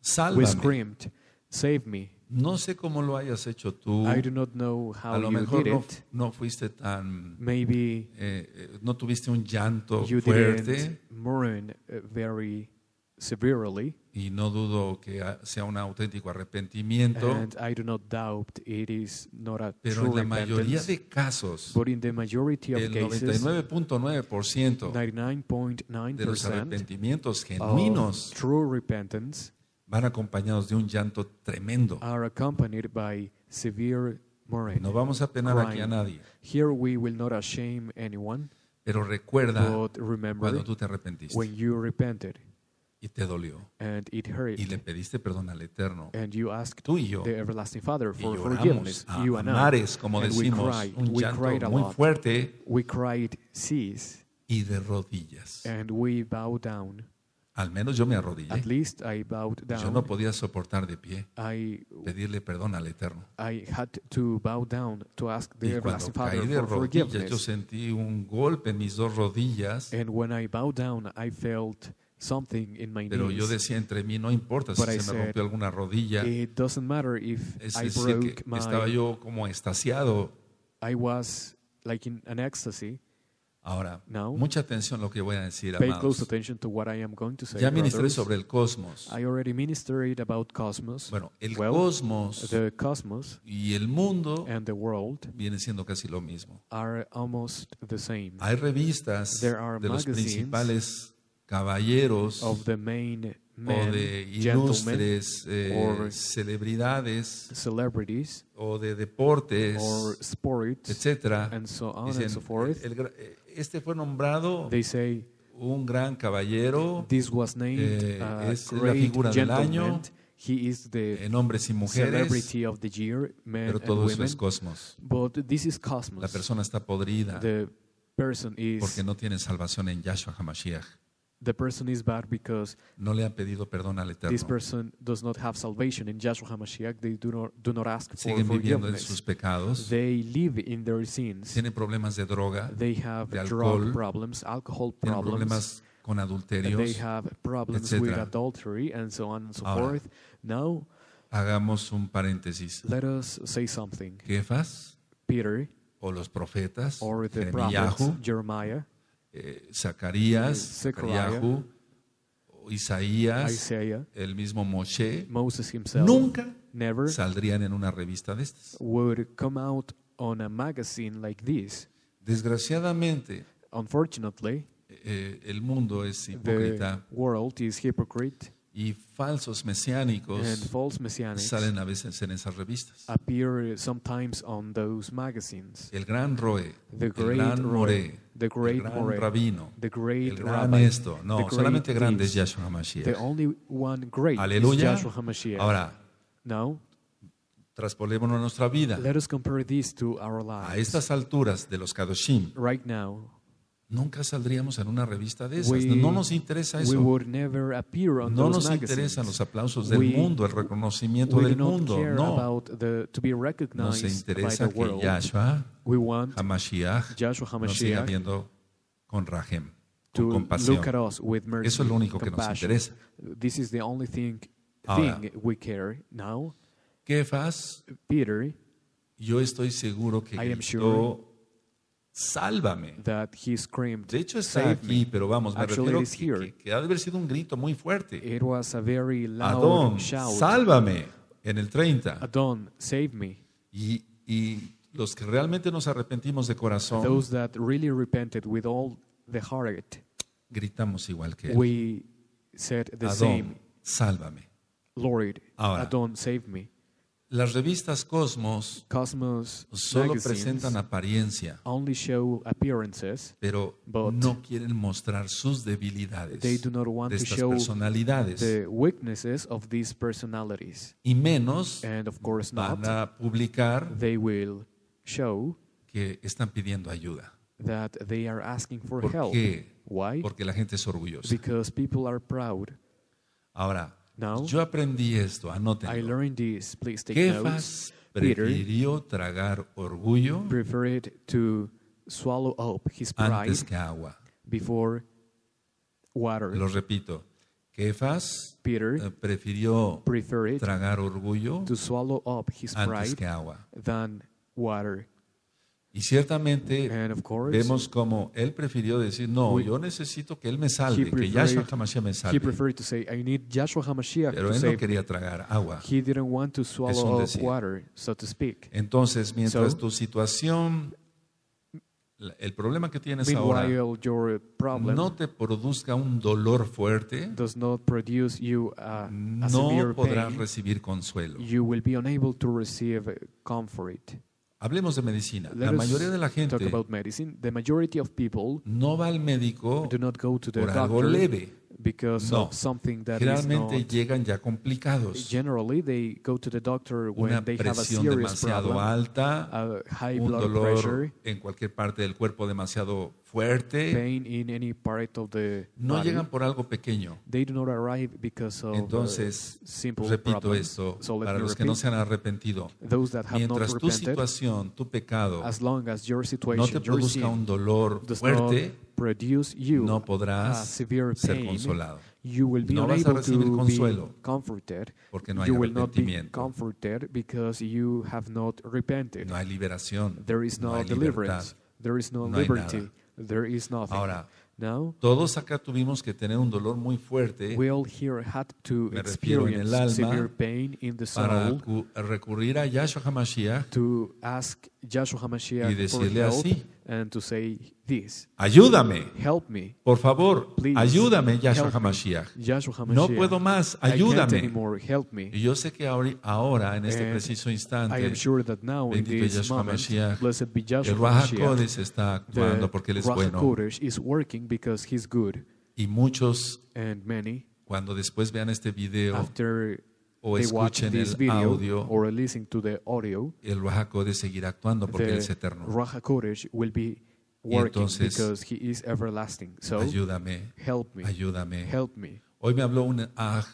sálvame. we screamed, save me. No sé cómo lo hayas hecho tú. I do not know how a lo you mejor did no, it. no fuiste tan Maybe eh, no tuviste un llanto you fuerte mourn very severely. Y no dudo que sea un auténtico arrepentimiento. And I do not doubt it is not a Pero true en la mayoría de casos, But in the majority of el noventa y nueve punto nueve por ciento de los arrepentimientos genuinos true repentance van acompañados de un llanto tremendo. Are accompanied by severe mourning. No vamos a penar crying. aquí a nadie. Here we will not shame anyone. Pero recuerda cuando tú te arrepentiste. When you repented. y te dolió. And it hurt. Y le pediste perdón al Eterno. And you asked Tú y yo. The everlasting Father for y forgiveness. A you and mares, como and decimos, we cried, un we llanto cried muy fuerte. We cried, cease. Y de rodillas. And we bowed down. Al menos yo me arrodillé. At least I bowed down. Yo no podía soportar de pie I, pedirle perdón al Eterno. I had to bow down to ask the y cuando caí de rodillas, yo sentí un golpe en mis dos rodillas. And when I bowed down, I felt something in my knees. Pero yo decía entre mí, no importa si I se me rompió alguna rodilla. It doesn't matter if es I broke que my, estaba yo como extasiado. I was like in an ecstasy. Ahora, Now, mucha atención a lo que voy a decir, amados. Ya ministré sobre el cosmos. I already ministered about cosmos. Bueno, el well, cosmos the cosmos y el mundo and the world vienen siendo casi lo mismo. Are almost the same. Hay revistas There are de los principales caballeros of the main men, o de ilustres eh, celebridades o de deportes, sports, etcétera. And so on Dicen, and so forth. El, el, este fue nombrado say, un gran caballero, this was named, eh, uh, es la figura del año, he is the en hombres y mujeres, of the year, pero todo eso women. Es cosmos. But this is cosmos. La persona está podrida person is, porque no tiene salvación en Yahshua HaMashiach. The person is bad because no le han pedido perdón al Eterno. This person does not have salvation in Yahshua HaMashiach. They do not do not ask for forgiveness. Siguen viviendo en sus pecados. They live in their sins. Tienen problemas de droga, they have de alcohol, drug problems, alcohol problems. Tienen problemas con adulterios, they have problems etcétera. With adultery and so on and so Ahora, forth. Now, hagamos un paréntesis. Let us say something. Kefas, Peter, o los profetas, or the prophets, Jeremiah. Eh, Zacarías, Zacarías, Isaías, Isaiah, el mismo Moshe, Moses himself, nunca never saldrían en una revista de estas. Would come out on a magazine like this. Desgraciadamente, unfortunately, eh, el mundo es hipócrita. The world is hypocrite. Y falsos mesiánicos salen a veces en esas revistas. Appear sometimes on those magazines. El gran Roeh, el gran Moré, el gran rabino, el gran rabbi, esto. No, solamente grande es Yahshua HaMashiach. Aleluya. Ahora, Now, traspolémonos a nuestra vida. Let us compare this to our lives. A estas alturas de los Kadoshim, right now, nunca saldríamos en una revista de esas. We, no nos interesa eso. No nos interesan los aplausos del we, mundo, el reconocimiento del mundo. No. The, nos interesa que Yahshua HaMashiach nos siga viendo con Rajem, con compasión. Eso es lo único que nos interesa. This is the only thing, Ahora, thing we care now. Kefas, Peter, yo estoy seguro que gritó sálvame. That he screamed, de hecho está aquí, pero vamos, me Actually, refiero que, que, que ha de haber sido un grito muy fuerte. It was a very loud Adón, shout. Sálvame, en el treinta. Adón, save me. Y, y los que realmente nos arrepentimos de corazón, those that really repented with all the heart, gritamos igual que él. We said the Adón, same. Sálvame. Lord, Ahora, Adón, save me. Las revistas Cosmos, Cosmos solo presentan apariencia, only show appearances, pero no quieren mostrar sus debilidades de estas personalidades, the weaknesses of these personalities. Y menos And of course van not, a publicar they will show que están pidiendo ayuda. That they are asking for ¿Por help. Qué? Why? Porque la gente es orgullosa. Because people are proud. Ahora, Now, yo aprendí esto, anótenlo. I learned this. Please take Kefas notes. Prefirió tragar orgullo to swallow up his pride antes que agua. Before water. Lo repito, Kefas Peter prefirió tragar orgullo to swallow up his pride antes que agua. Than water. Y ciertamente course, vemos como él prefirió decir, no, we, yo necesito que él me salve, preferred, que Yahshua HaMashiach me salve. Say, Pero él no quería tragar agua. He didn't want to swallow up water, so to speak. Entonces, mientras so, tu situación, el problema que tienes ahora, no te produzca un dolor fuerte, does not produce you a, a no podrás pain, recibir consuelo. You will be unable to receive comfort. Hablemos de medicina. La mayoría de la gente no va al médico por algo leve. because no. of something that Generalmente is not, llegan ya complicados. Generally they go to the doctor when Una they have a serious problem. Una presión demasiado alta, a high un blood dolor pressure, en cualquier parte del cuerpo demasiado fuerte. Pain in any part of the no body. Llegan por algo pequeño. They do not arrive because of Entonces, simple repito problems. Esto, so para los repeat, que no se han arrepentido, mientras tu situación, tu pecado, as long as your no te produzca un dolor fuerte, produce you no podrás severe pain, ser consolado. You will be no vas a recibir consuelo porque no hay arrepentimiento. You have not repented. No hay liberación. There is no, no hay libertad. There is no, no liberty. There is nothing. Ahora, Now, todos acá tuvimos que tener un dolor muy fuerte, we all here had to me refiero en el alma, pain in the soul, para recurrir a Yahshua HaMashiach, to ask Yahshua HaMashiach y decirle help, así, and to say this, ayúdame, help me, por favor, please, ayúdame Yahshua HaMashiach, Yahshua HaMashiach, no puedo más, ayúdame. Anymore, y yo sé que ahora, ahora en este and preciso instante, sure now, bendito Yahshua HaMashiach, el Raja Kodesh está actuando porque Él es bueno. Because he's good. Y muchos, and many, cuando después vean este video o escuchen el video, audio, or listen to the audio, el Raja Kodesh seguirá actuando porque Él es eterno. Raja Kodesh will be working entonces, because he is everlasting. So, ayúdame, help me, ayúdame. Help me. Hoy me habló un aj,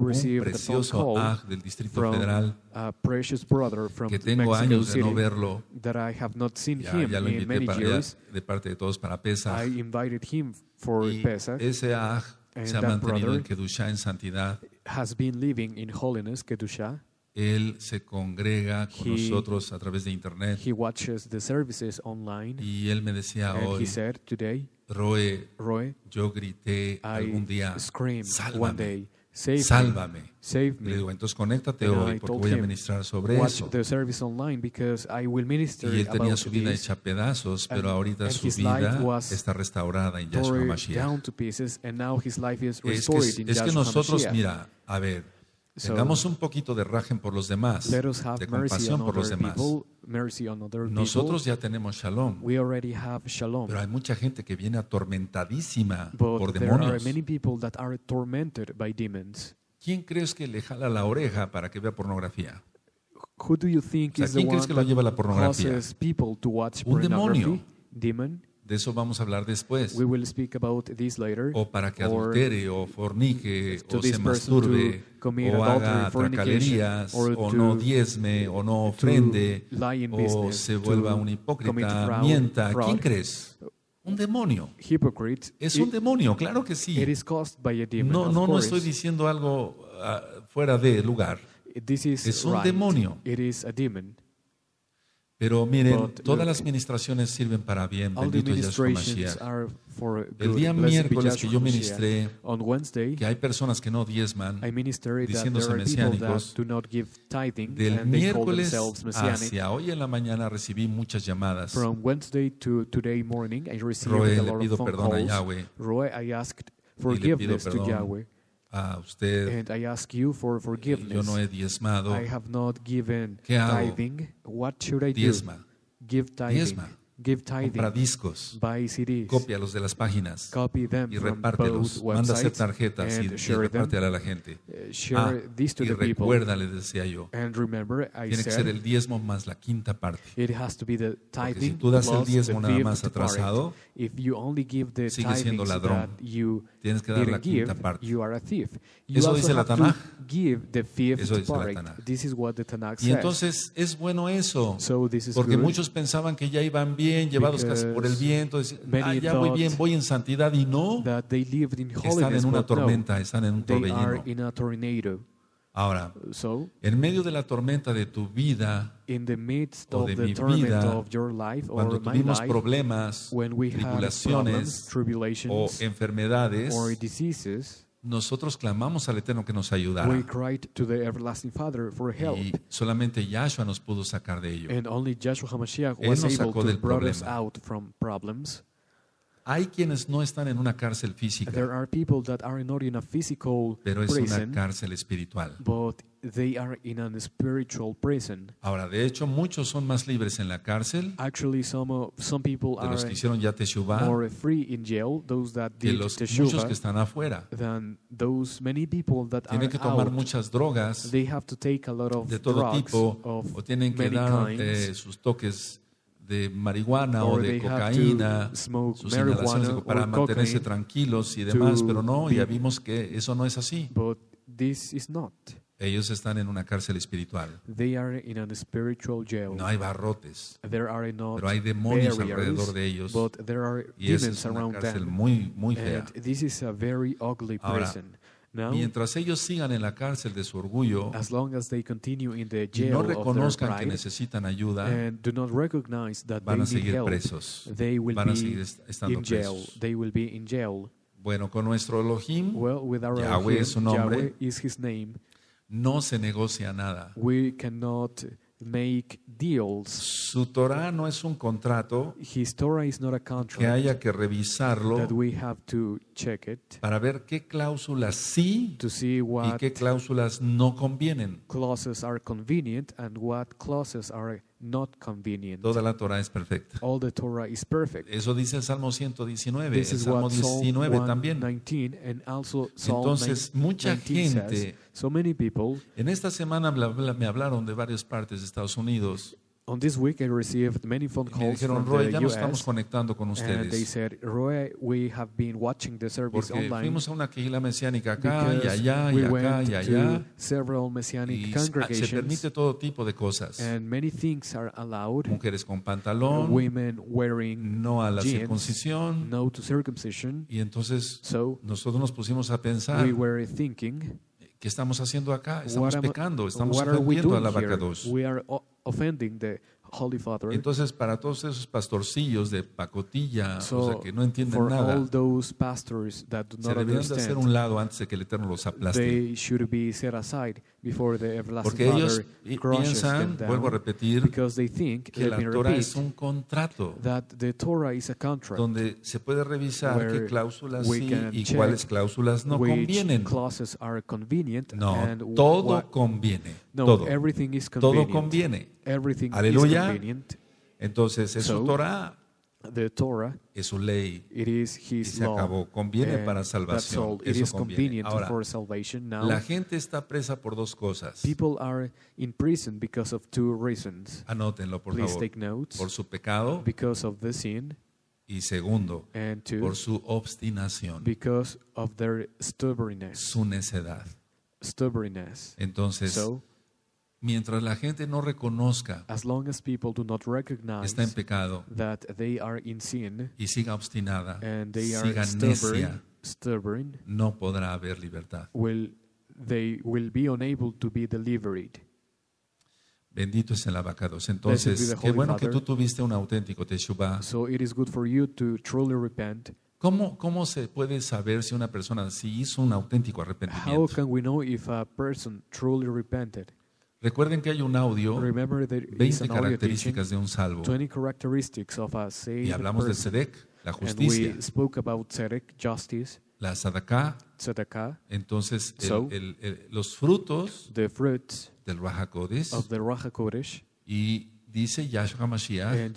un precioso aj del Distrito from, Federal, uh, que tengo años de no verlo, ya, ya lo invité para years, de parte de todos para Pesach, I invited him for y Pesach, ese aj se ha mantenido en Kedusha, en santidad, has been living in holiness, Kedusha. Él se congrega con he, nosotros a través de internet, he watches the services online, y él me decía hoy, he said today, Roeh, Roeh, yo grité algún día, sálvame, sálvame. Save me. Le digo, entonces conéctate and hoy porque voy a ministrar sobre eso. Y él tenía su vida hecha pedazos, pero and, ahorita and su vida está restaurada en Yahshua HaMashiach. Pieces, es que, es que nosotros, mira, a ver, tengamos un poquito de rajen por los demás, de compasión por los demás. Nosotros ya tenemos Shalom, pero hay mucha gente que viene atormentadísima por demonios. ¿Quién crees que le jala la oreja para que vea pornografía? O sea, ¿quién crees que lo lleva a la pornografía? Un demonio. De eso vamos a hablar después. O para que adultere, o fornique, o se masturbe, o haga tracalerías, o no diezme, o no ofrende, o se vuelva un hipócrita, mienta. ¿Quién crees? Un demonio. Es un demonio, claro que sí. No, no, no estoy diciendo algo uh, fuera de lugar. Es un demonio. Pero miren, But, todas las administraciones sirven para bien, bendito Yahshua HaMashiach. El día miércoles que yo ministré, que hay personas que no diezman, diciéndose mesiánicos, del miércoles hacia hoy en la mañana recibí muchas llamadas. Roeh, le pido perdón a Yahweh, y le pido perdón a usted, yo no he diezmado. ¿Qué hago? Diezma. Diezma. Compra discos, copia los de las páginas y repártelos, manda a hacer tarjetas y, y repártela a la gente. Ah, y recuerda, le decía yo, tiene que ser el diezmo más la quinta parte, porque si tú das el diezmo nada más atrasado, sigue siendo ladrón. Tienes que dar la quinta parte. Eso dice la Tanaj. Eso dice la Tanaj. Y entonces es bueno eso, porque muchos pensaban que ya iban bien, llevados casi por el viento. Ah, ya voy bien, voy en santidad. Y no, están en una tormenta, están en un torbellino. Ahora, en medio de la tormenta de tu vida, in the midst of the torment of your life, or cuando tuvimos life, problemas, tribulaciones problems, o enfermedades, or diseases, nosotros clamamos al Eterno que nos ayudara. We cried to the everlasting Father for help. Y solamente Yahshua nos pudo sacar de ello. And only Yahshua HaMashiach was able to bring us out from problems. Hay quienes no están en una cárcel física, pero es una cárcel espiritual. They are in a spiritual prison. Ahora, de hecho, muchos son más libres en la cárcel. Actually, some uh, some people are los que hicieron ya Teshuvah, more free in jail, those that did los, Teshuvah, muchos que están afuera. Than those many people that tienen que tomar out. Muchas drogas. They have to take a lot of de todo drugs tipo, of o tienen que dar eh, sus toques de marihuana o de cocaína, sus inhalaciones para mantenerse tranquilos y demás, pero no, ya vimos que eso no es así. But this is not. Ellos están en una cárcel espiritual. They are in a spiritual jail. No hay barrotes, there are not pero hay demonios barriers, alrededor de ellos. But there are y esa es una cárcel them. muy, muy fea. And this is a very ugly prison. Ahora, Now, mientras ellos sigan en la cárcel de su orgullo, as long as they continue in the jail y no reconozcan of their pride, que necesitan ayuda, and do not recognize that van a seguir help, presos, they will van a seguir estando presos. They will be in jail. Bueno, con nuestro Elohim, well, with our Yahweh Elohim, es su nombre, Yahweh is his name, no se negocia nada. We cannot make deals. Su Torá no es un contrato His Torah is not a contract que haya que revisarlo that we have to check it para ver qué cláusulas sí to see what y qué cláusulas no convienen. Clauses are convenient and what clauses are not convenient. Toda la Torah es perfecta. All the Torah is perfect. Eso dice el Salmo ciento diecinueve, el Salmo diecinueve también. Entonces, mucha gente, so many people, en esta semana me hablaron de varias partes de Estados Unidos. On this week I received many phone calls from the U S. Ya nos estamos conectando con ustedes. They said, Roeh, we have been watching the service Porque online. Fuimos a una Kehilá mesiánica acá y allá y acá y allá. Several messianic y congregations. Se permite todo tipo de cosas. And many things are allowed. Mujeres con pantalón. Women wearing no a la jeans, circuncisión. No to circumcision. Y entonces so, nosotros nos pusimos a pensar. We were thinking. ¿Qué estamos haciendo acá? Estamos am, pecando, estamos ofendiendo al Abacador. We are offending the Holy Father. Entonces, para todos esos pastorcillos de pacotilla, so, o sea, que no entienden nada, se deberían de hacer un lado antes de que el Eterno los aplaste. Porque ellos piensan, vuelvo a repetir, think, que la Torah repeat, es un contrato donde se puede revisar qué cláusulas sí y cuáles cláusulas no convienen. No, todo conviene. No, todo. Todo conviene. Aleluya. Entonces, es so, su Torah. The Torah, es su ley, it is his y se acabó. Conviene law, para salvación. It Eso is conviene. Ahora, for salvation. Now, la gente está presa por dos cosas. People are in prison because of two reasons. Anótenlo, por Please favor. Take notes, por su pecado. Because of the sin. Y segundo, and two, por su obstinación. Because of their stubbornness. Su necedad. Stubbornness. Entonces, so, mientras la gente no reconozca, as long as people do not recognize está en pecado that they are in sin, y siga obstinada, and they are siga stubborn, necia, stubborn, no podrá haber libertad. Will, they will be unable to be delivered. Bendito es el Abacador. Entonces, qué bueno Father. que tú tuviste un auténtico Teshuvah. So it is good for you to truly repent. ¿Cómo, ¿Cómo se puede saber si una persona sí hizo un auténtico arrepentimiento? How can we know if a person truly repented? Recuerden que hay un audio, veinte características de un salvo. Y hablamos de Tzedek, la justicia. La Sadaka. Entonces, el, el, el, los frutos del Raja Kodesh. Y dice Yahshua HaMashiach,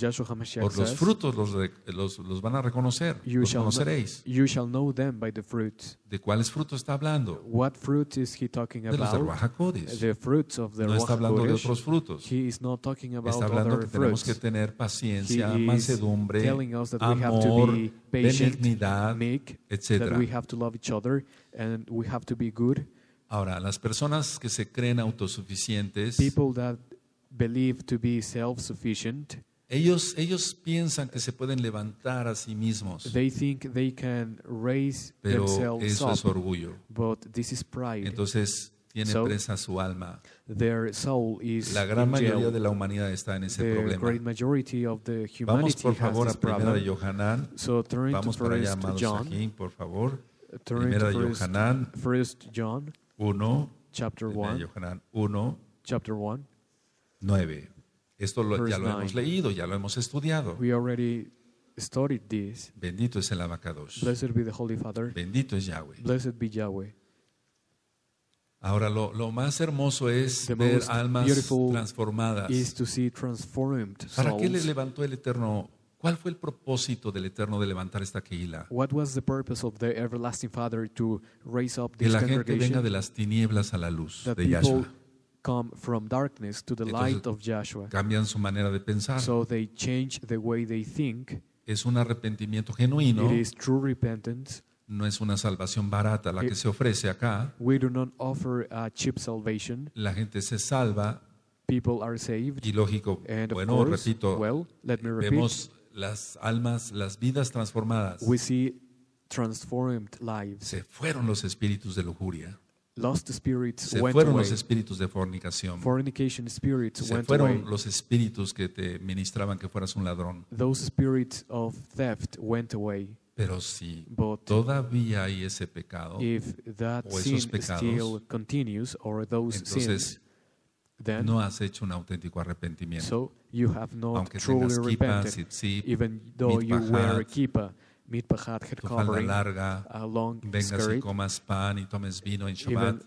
por los frutos los, los, los van a reconocer, los conoceréis. ¿De cuáles frutos está hablando? De los del Raja Kodesh. No está hablando de otros frutos. Está hablando que tenemos que tener paciencia, mansedumbre, amor, benignidad, etcétera. Ahora, las personas que se creen autosuficientes, believed to be self-sufficient. Ellos, ellos piensan que se pueden levantar a sí mismos. They think they can raise Pero themselves eso up, es orgullo. But this is pride. Entonces tiene so, presa su alma. Their soul is la gran mayoría jail. de la humanidad está en ese the problema. Great majority of the humanity Vamos por favor a primera de Yohanan. So, Vamos para allá, amados Sajín, por favor. Primera de Yohanan. First John. Uno. Chapter one. Yohanan. Uno. Chapter one. nueve. Esto lo, ya lo hemos leído, ya lo hemos estudiado. started this, bendito es el Abacador. Blessed be the Holy Father. Bendito es Yahweh. Blessed be Yahweh. Ahora lo, lo más hermoso es the ver almas transformadas. Is to see transformed souls. ¿Para qué le levantó el Eterno? ¿Cuál fue el propósito del Eterno de levantar esta Kehilá? What was the purpose of the everlasting Father to raise up this congregation? Que la gente venga de las tinieblas a la luz de Yahshua. Come from darkness to the light of Joshua. Cambian su manera de pensar. So they change the way they think. Es un arrepentimiento genuino. It is true repentance. No es una salvación barata la It, que se ofrece acá. We do not offer a cheap salvation. La gente se salva. People are saved. Y lógico, and bueno, course, repito, well, let me repeat, vemos las almas, las vidas transformadas. We see transformed lives. Se fueron los espíritus de lujuria. Lost spirits se went fueron away. Los espíritus de fornicación. Fornication spirits se went fueron away. Los espíritus que te ministraban que fueras un ladrón. Those spirits of theft went away. Pero si But todavía hay ese pecado if that o esos sin pecados, still continues, or those entonces sins, then no has hecho un auténtico arrepentimiento. So you have not aunque truly tengas kipa, sipsip, even though you were a kipa. Tu falda larga, vengas y comas pan y tomes vino en Shabbat,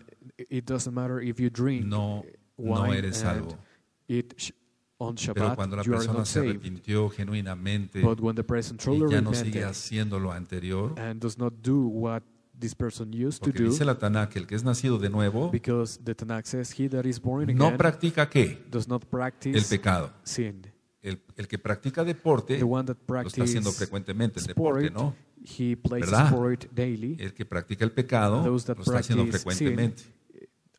it doesn't matter if you drink no, no eres salvo. On Shabbat, pero cuando la persona se arrepintió genuinamente y ya no sigue haciendo lo anterior, this person used to do, dice la Tanaj que el que es nacido de nuevo no practica ¿qué? El pecado. Sin. El, el que practica deporte lo está haciendo frecuentemente el sport, deporte, ¿no? He plays ¿verdad? Sport daily. El que practica el pecado lo está haciendo frecuentemente.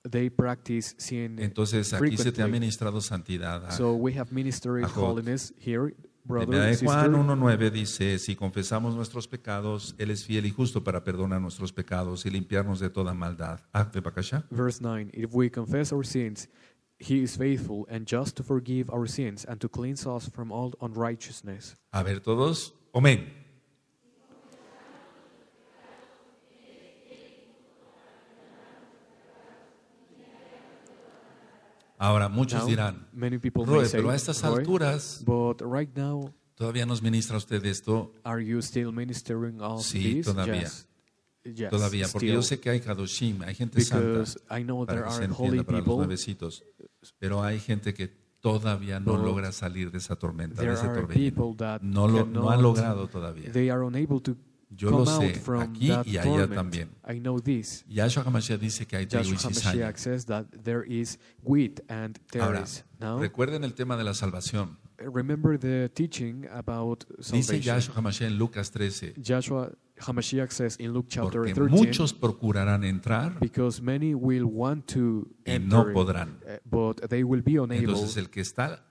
They practice sin entonces aquí frequently. Se te ha ministrado santidad. A, so we have ministered holiness here. Primera de Juan uno nueve dice, si confesamos nuestros pecados, Él es fiel y justo para perdonar nuestros pecados y limpiarnos de toda maldad. Verse nueve, if we confess our sins, He is faithful and just to forgive our sins and to cleanse us from all unrighteousness. A ver todos, amén. Ahora muchos now, dirán, Roeh, pero a estas Roeh, alturas right now, todavía nos ministra usted esto. Are you still ministering all sí, this? Todavía. Yes. Yes, todavía, porque still. Yo sé que hay Kadoshim, hay gente Because santa, I know there para que are se entienda, para people, los nuevecitos, pero hay gente que todavía no logra salir de esa tormenta, de ese torbellino. No, lo, no ha logrado todavía. They are unable to yo lo sé, aquí y allá torment. También. I know this. Yahshua HaMashiach dice que hay trigo y cizaña. Ahora, Now, recuerden el tema de la salvación. Remember the teaching about salvation. Dice Yahshua HaMashiach en Lucas trece. Yahshua HaMashiach says in Luke chapter porque thirteen, muchos procurarán entrar because many will want to y enter, no podrán. But they will be unable. Entonces el que está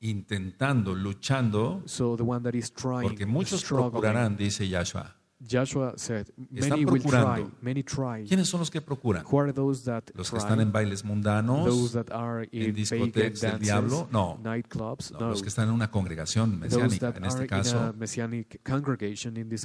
intentando, luchando, so the one that is trying, porque muchos procurarán, dice Yahshua. Joshua said, many will try, many try. ¿Quiénes son los que procuran? Who are those that los que try? Están en bailes mundanos, those that are in en discotecas del diablo, no. Nightclubs, no. No, los que están en una congregación mesiánica, en este caso,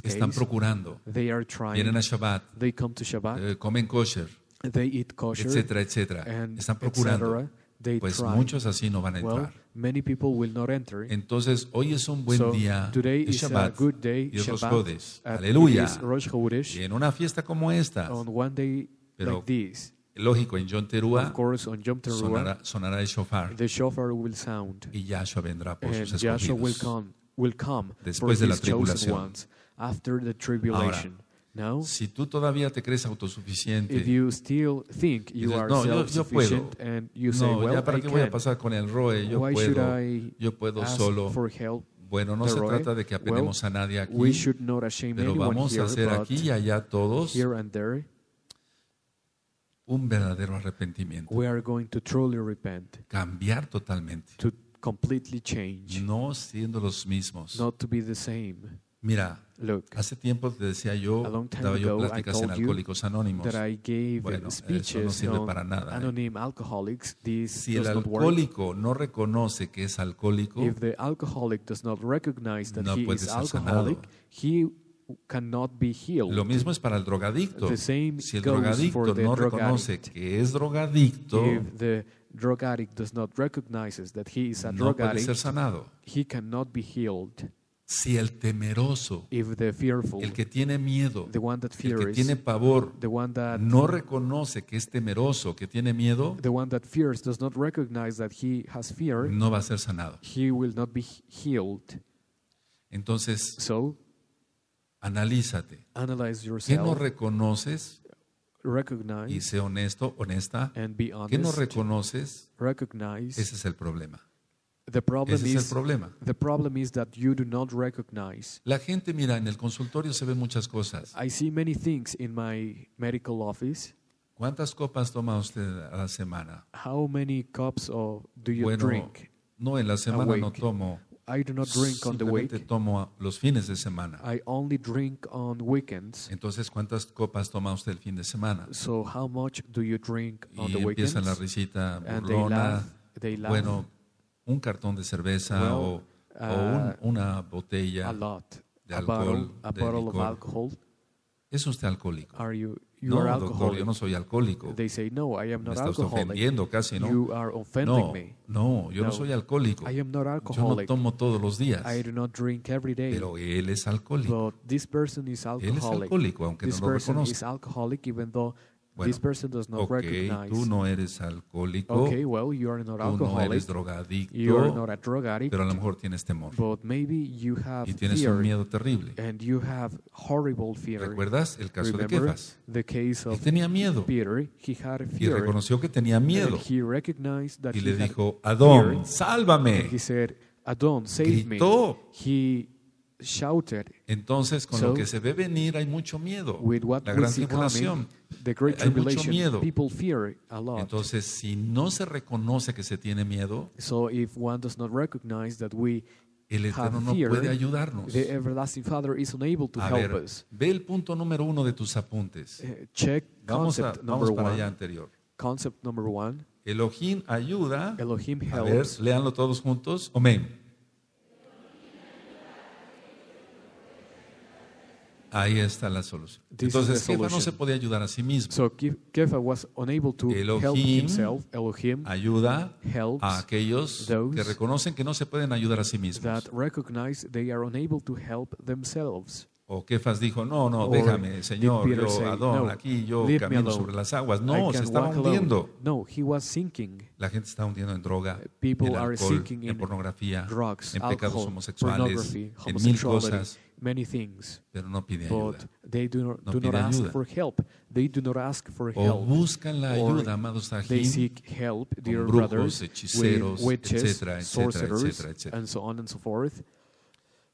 están procurando. They are trying. Vienen a Shabbat, they come to Shabbat. Eh, comen kosher, they eat kosher, etcétera, etcétera. Están procurando. They pues try. Muchos así no van a entrar. Well, many people will not enter. Entonces hoy es un buen so, día de Shabbat y es Rosh Kodesh. Aleluya. Y en una fiesta como esta, pero like this, lógico, en Yom Teruah, course, on Yom Teruah sonará, sonará el Shofar. The Shofar will sound, y Yahshua vendrá por sus escogidos. Will come, will come después de la tribulación. After the tribulation. Ahora, no? Si tú todavía te crees autosuficiente, if you still think you dices, are no, yo, yo puedo, and you no, say, well, ya para I qué can. Voy a pasar con el Roeh, yo Why puedo, yo puedo solo. Bueno, no se Roeh? Trata de que apenemos well, a nadie aquí, pero vamos here, a hacer aquí y allá todos un verdadero arrepentimiento. We are going to truly repent. Cambiar totalmente. To completely change. No siendo los mismos. Not to be the same. Mira, Look, hace tiempo te decía yo, daba yo pláticas en Alcohólicos Anónimos. Bueno, eso no sirve para nada. Eh. Si el alcohólico no reconoce que es alcohólico, no puede ser sanado. Cannot be healed. Lo mismo es para el drogadicto. Si el drogadicto no reconoce que es drogadicto, no puede ser sanado. He cannot be healed. Si el temeroso, if the fearful, el que tiene miedo, the one that fears, el que tiene pavor, the one that, no reconoce que es temeroso, que tiene miedo, the one that fears does not recognize that he has fear, no va a ser sanado. He will not be healed. Entonces, so, analízate. Analyze yourself. ¿Qué no reconoces? Recognize, y sé honesto, honesta. And be honest. ¿Qué no reconoces? Recognize. Ese es el problema. The problem Ese is, es el problema. The problem is that you do not recognize. La gente, mira, en el consultorio se ven muchas cosas. I see many things in my medical office. ¿Cuántas copas toma usted a la semana? How many cups of, do you bueno, drink? No, en la semana awake. no tomo. I do not drink on the week. Simplemente tomo los fines de semana. I only drink on weekends. Entonces, ¿cuántas copas toma usted el fin de semana? So how much do you drink on y the weekends? Y empieza la risita burlona. They laugh, they laugh. Bueno, un cartón de cerveza well, o, uh, o un, una botella de alcohol, a bottle, a bottle de of alcohol. ¿Es usted alcohólico? Are you, you no, are doctor, alcoholic. Yo no soy alcohólico. They say, no, I am not me está usted ofendiendo casi, ¿no? You are offending no, me. no, yo no, no soy alcohólico. I am not yo no tomo todos los días. I do not drink every day. Pero él es alcohólico. But this person is alcoholic. Él es alcohólico, aunque this no lo reconozca. Bueno, this person does not okay, recognize. Tú no eres alcohólico, okay, well, you are not tú no eres drogadicto, you are not a drug addict, pero a lo mejor tienes temor but maybe you have y tienes fear, un miedo terrible. And you have horrible fear. ¿Recuerdas el caso Remember de Kefas? The case of Él tenía miedo Peter, he had fear, y reconoció que tenía miedo he recognized that y le dijo, Adón, sálvame. He said, Adón, save Gritó. me. He shouted. Entonces, con so, lo que se ve venir hay mucho miedo. La gran tribulación. Hay mucho miedo. Entonces, si no se reconoce que se tiene miedo, so if one does not recognize that we el Eterno no puede ayudarnos. The everlasting Father is unable to a help ver, us. Ve el punto número uno de tus apuntes. Uh, check vamos a, vamos para allá anterior. Concept number one. Elohim ayuda. Elohim helps. A ver, léanlo todos juntos. Amén. Ahí está la solución. This Entonces, Kefa no se podía ayudar a sí mismo. So, Kefa was unable to Elohim help himself. Elohim ayuda a aquellos que reconocen que no se pueden ayudar a sí mismos. That recognize they are unable to help themselves. O Kefas dijo, no, no, Or déjame, Señor, yo, say, Adón, no, aquí yo camino sobre las aguas. No, se estaba hundiendo. No, he was sinking. La gente está hundiendo en droga, People en alcohol, en pornografía, drugs, en pecados alcohol, homosexuales, en mil cosas. Many things, pero no pide ayuda. But they do not, no do not ask ayuda. for help. They do not ask for help. O buscan la ayuda, amados Sajín, they seek help, dear brujos, brothers, hechiceros, with witches, etcétera, sorcerers, etcétera, etcétera. and so on and so forth.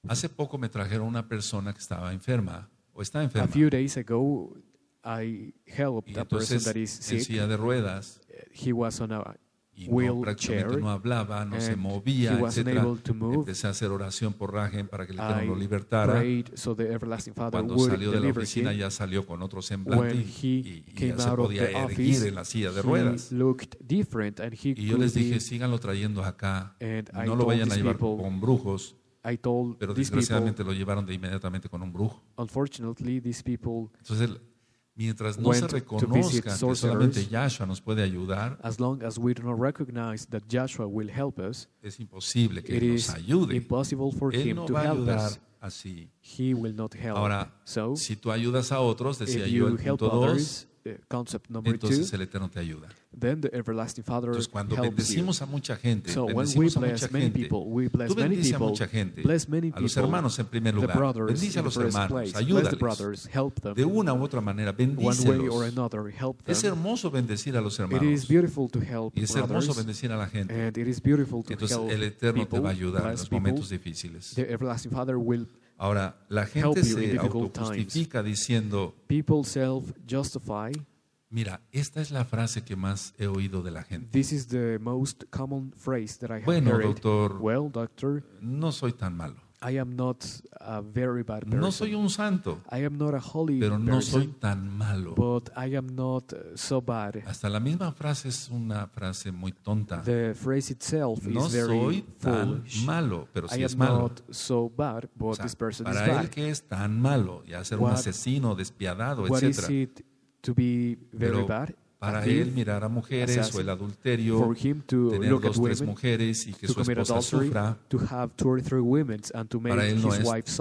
Hace poco me trajeron una persona que estaba enferma o está enferma. A few days ago, I helped a person that is sick. En silla de ruedas. He was on a y no, prácticamente no hablaba, no se movía, etcétera. Empecé a hacer oración por Raja para que el Eterno lo libertara. So Cuando salió de la oficina him. ya salió con otro semblante y, y ya se podía erguir en la silla de ruedas. Y yo les dije, síganlo trayendo acá, no lo vayan a llevar people, con brujos. I told Pero desgraciadamente people, lo llevaron de inmediatamente con un brujo. Entonces el Mientras no se reconozca que solamente Yahshua nos puede ayudar, as long as we do not recognize that Yahshua will help us, es imposible que Él nos ayude. Impossible for Él him no to va a ayudar us. así. He will not help. Ahora, so, si tú ayudas a otros, decía yo el punto dos, entonces two, el Eterno te ayuda. Then the everlasting Father entonces cuando bendecimos you. a mucha gente, so, bendecimos a mucha gente, people, tú bendices a mucha gente, people, a los hermanos en primer lugar, bendice a los hermanos, place, ayúdales, brothers, de una u otra manera, bendícelos. Another, es hermoso bendecir a los hermanos, y es brothers, hermoso bendecir a la gente, entonces el Eterno people, te va a ayudar en los people, momentos difíciles. Ahora, la gente se autojustifica diciendo, mira, esta es la frase que más he oído de la gente. This is the most common phrase that I have bueno, heard. Doctor, well, doctor, no soy tan malo. I am not a very bad person. No soy un santo. I am not a holy pero person, no soy tan malo. But I am not so bad. Hasta la misma frase es una frase muy tonta. The phrase itself no is very soy tan foolish. malo, pero sí I es am malo. Not so bad, but o sea, this person para is él bad. que es tan malo, ya ser what, un asesino, despiadado, etcétera. To be very Pero bad. para él mirar a mujeres o el adulterio, tener dos tres mujeres y que su esposa sufra, para él no es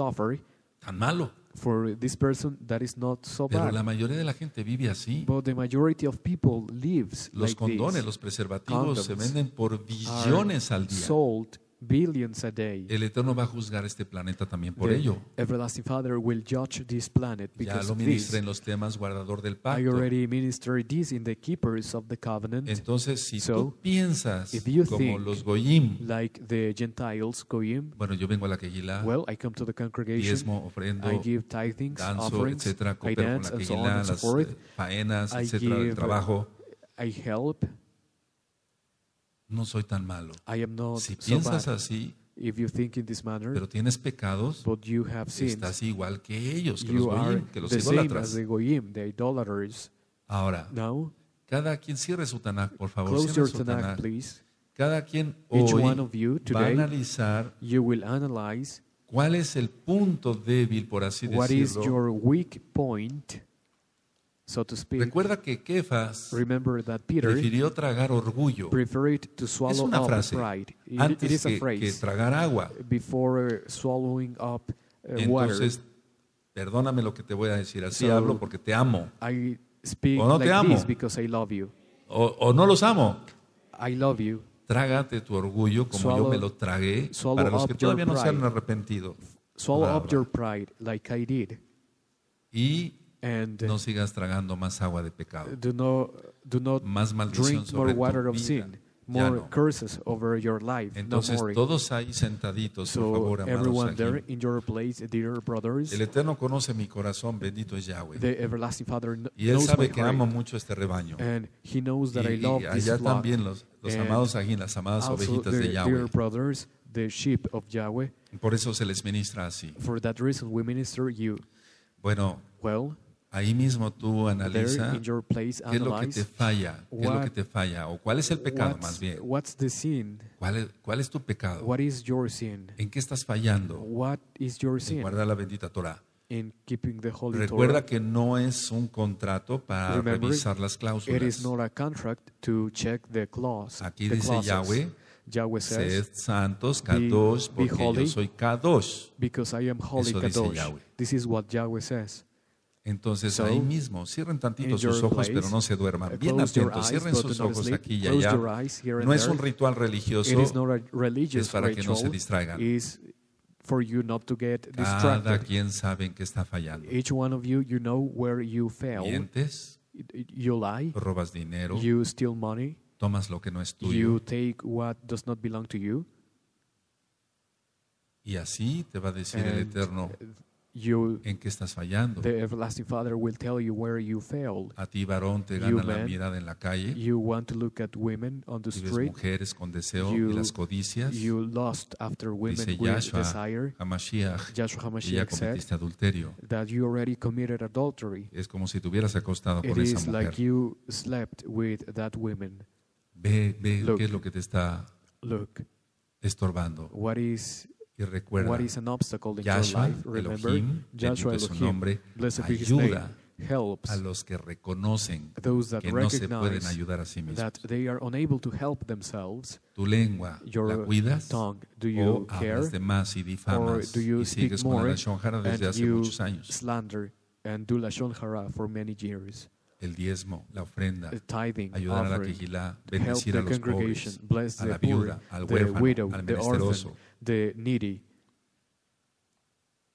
tan malo. For this person, that is not so bad. Pero la mayoría de la gente vive así. But the majority of people lives los like condones, this. Los preservativos Condoms se venden por billones al día. Sold billions a day. El Eterno va a juzgar este planeta también por the ello. Everlasting Father will judge this planet because ya lo ministré en los temas guardador del pacto. I already ministered this in the keepers of the covenant. Entonces, si so, tú piensas como los Goyim, like the Gentiles, Goyim, bueno, yo vengo a la Kehilá, well, I come to the congregation, diezmo, ofrendo, I give tithings, danzo, offerings, etcétera, coopero I dance, con la Kehilá, and so on and so forth. Las faenas, I etcétera, give, el trabajo. I help. No soy tan malo. Si piensas so así, if you think in this manner, pero tienes pecados, but you have sins, estás igual que ellos, que los goyim, que los idólatras. The goyim, the idolaters. Ahora, now, cada quien cierre su Tanaj, por favor. Close your Tanaj, please. Cada quien each hoy one of you today, va a analizar you will analyze cuál es el punto débil, por así what decirlo. Is your weak point, so to speak. Recuerda que Kefas prefirió tragar orgullo. To es una frase. Pride. It, antes it is a que, que tragar agua. Before swallowing up water. Entonces, perdóname lo que te voy a decir. Así so, hablo porque te amo. I speak o no like te amo. I love you. O, o no los amo. I love you. Trágate tu orgullo como swallow, yo me lo tragué. Para los que todavía no se han arrepentido. Swallow blah, up blah. Your pride like I did. Y And, no sigas tragando más agua de pecado. Do not, do not más maldición drink sobre more water tu vida. Of sin, more no. curses over your life. Entonces no todos ahí sentaditos, so, por favor, amados there in your place, dear brothers. El Eterno conoce mi corazón, bendito es Yahweh. The everlasting Father knows y él sabe que heart. Amo mucho este rebaño. And he knows that y, I love y allá this también los, los amados Sajín, las amadas ovejitas de Yahweh. Dear brothers, the sheep of Yahweh. Por eso se les ministra así. For that reason we minister you. Bueno. Well, ahí mismo tú analiza there, place, qué es lo que te falla, what, qué es lo que te falla, o cuál es el pecado más bien. What's the sin? ¿Cuál, es, ¿Cuál es tu pecado? What is your sin? ¿En qué estás fallando? What is your sin? En guardar la bendita Torá. In keeping the holy Recuerda Torah. Que no es un contrato para Remember, revisar las cláusulas. It is not a contract to check the clause, Aquí the dice clauses. Yahweh. Yahweh says, sed santos, Kadosh, be, porque be holy, yo soy Kadosh. Because I am holy, Eso Kadosh. Dice Yahweh. This is what Yahweh says. Entonces so, ahí mismo, cierren tantito sus ojos, place, pero no se duerman. Bien atentos, cierren sus ojos sleep, aquí y allá. Eyes, no es un ritual religioso, es para que no se distraigan. For you not to get distracted. Cada quien sabe que está fallando. Each one of you, you know where you fail. Mientes, you lie, robas dinero, you steal money, tomas lo que no es tuyo. You take what does not belong to you. Y así te va a decir And, el Eterno. You, ¿En qué estás fallando? The everlasting Father will tell you where you failed. A ti varón te gana la mirada en la calle. You want to look at women on the street. Mujeres con deseo you, y las codicias. You lust after women Dice with desire. HaMashiach, Yahshua HaMashiach ya cometiste adulterio. That you already committed adultery. Es como si te hubieras acostado It con esa mujer. Like you slept with that woman. Ve, ve look, qué es lo que te está look, estorbando. What is Y recuerda, What is an obstacle in Yahshua, your life? Remember, Elohim, Yahshua Elohim, su nombre, blessed be his name, helps a los que reconocen que no se pueden ayudar a sí mismos. Tu lengua, ¿la cuidas? Tongue, do you o care? Hablas de más y difamas y sigues con la Lashon Hara desde hace muchos años. Slander and do Lashon Hara for many years. El diezmo, la ofrenda, tithing, ayudar offering, a la Kehilá, bendecir a los pobres, a la viuda, al huérfano, widow, al menesteroso. The needy.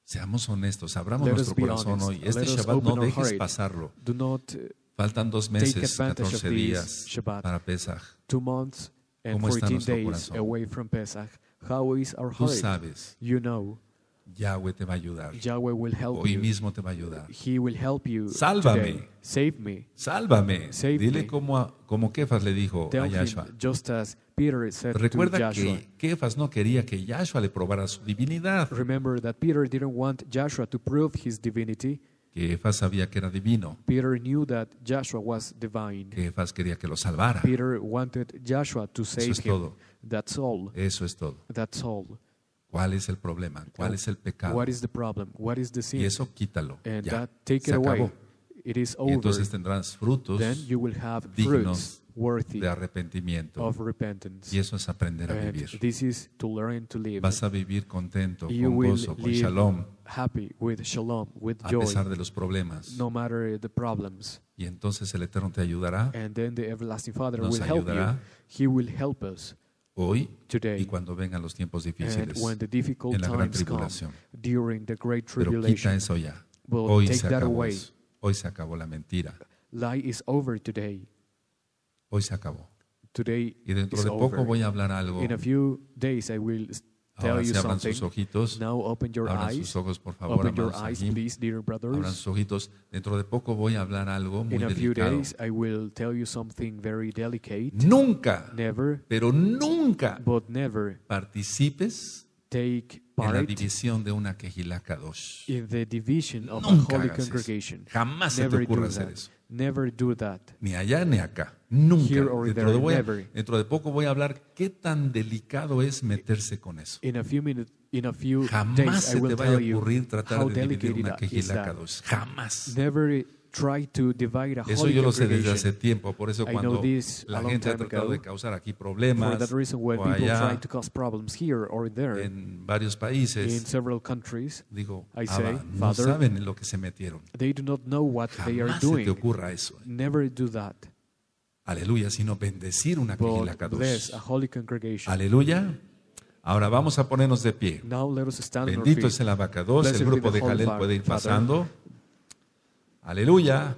Seamos honestos, abramos Let nuestro corazón honest. Hoy. Este Let Shabbat no dejes pasarlo. Do not Faltan dos meses, catorce días Shabbat. Para Pesach. Two months and ¿Cómo está nuestro days corazón? Away from Pesach. How is our heart? Tú sabes. You know. Yahweh te va a ayudar. Yahweh will help Hoy you. Mismo te va a ayudar. He will help you Sálvame. Today. Save me. Sálvame. Save Dile me. Como, a, como Kefas le dijo Tell a Yahshua. Him, just as Peter said Recuerda to Joshua, que Kefas no quería que Yahshua le probara su divinidad. Remember that Peter didn't want Joshua to prove his divinity. Kefas sabía que era divino. Peter knew that Joshua was divine. Kefas quería que lo salvara. Peter wanted Joshua to save Eso es him. Todo. That's all. Eso es todo. That's all. ¿Cuál es el problema? ¿Cuál es el pecado? What is the problem? What is the sin? Y eso quítalo. And ya, that, take se it acabó. Away. it is over, y entonces tendrás frutos dignos de arrepentimiento. Y eso es aprender a vivir. Vas a vivir contento, con gozo, con shalom, a pesar de los problemas. Y entonces el Eterno te ayudará, nos ayudará hoy y cuando vengan los tiempos difíciles, en la gran tribulación. Pero quita eso ya. Hoy se acabó eso. Hoy se acabó la mentira. Hoy se acabó. Y dentro de poco voy a hablar algo. Ahora se abran sus ojitos. Abran sus ojos, por favor, amados. Abran sus ojitos. Dentro de poco voy a hablar algo muy delicado. Nunca, pero nunca participes en la división de una Kehilá Kadosh. Nunca hagas eso. Jamás se te ocurra hacer eso. Never do that. Ni allá ni acá. Nunca. Dentro de, voy, dentro de poco voy a hablar qué tan delicado es meterse con eso. In a few minute, in a few Jamás se te vaya a ocurrir tratar de dividir una Kehilá Kadosh. Jamás. Never try to divide a eso yo lo sé desde hace tiempo. Por eso cuando la gente ha tratado ago, de causar aquí problemas o allá there, en varios países, digo, Abba, no saben en lo que se metieron. They do not know what Jamás they are doing. Se te ocurra eso. Never do that. Aleluya, sino bendecir una Kehilá Kadosh. Aleluya. Ahora vamos a ponernos de pie. Bendito es el Abacador. El grupo de Jalel puede ir pasando. Aleluya.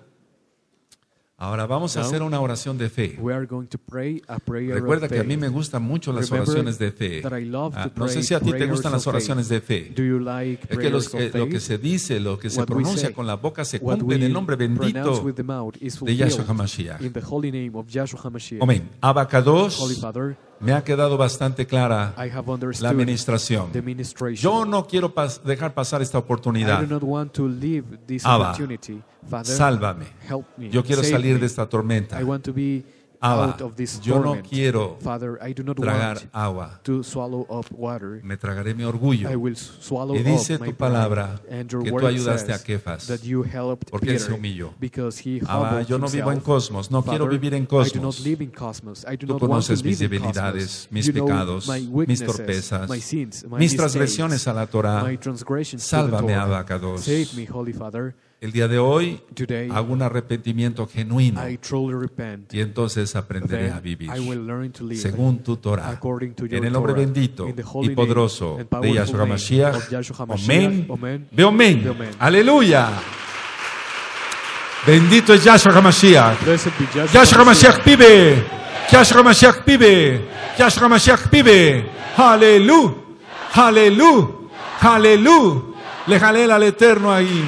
Ahora vamos a hacer una oración de fe. Recuerda que a mí me gustan mucho las oraciones de fe. Ah, no sé si a ti te gustan las oraciones de fe. Es que los, eh, lo que se dice, lo que se pronuncia con la boca se cumple en el nombre bendito de Yahshua HaMashiach. Amén. Abba Kadosh. Me ha quedado bastante clara la administración. Yo no quiero pas dejar pasar esta oportunidad. Abba, Father, sálvame. Yo quiero salir me. de esta tormenta. Abba, yo no quiero Father, tragar agua. Me tragaré mi orgullo. Y dice tu palabra que tú ayudaste a Kefas porque él se humilló. Abba, yo no vivo en cosmos. No quiero vivir en cosmos. Tú conoces mis debilidades, mis pecados, mis torpezas, mis transgresiones a la Torá. Sálvame, Abba Kadosh. El día de hoy hago un arrepentimiento genuino y entonces aprenderé a vivir según tu Torá. En el nombre bendito y poderoso de Yahshua HaMashiach. Amén. Ve amén. Aleluya. Bendito es Yahshua HaMashiach. Yahshua HaMashiach vive. Yahshua HaMashiach vive. Yahshua HaMashiach vive. Aleluya. Aleluya. Aleluya. Le jalel al Eterno ahí.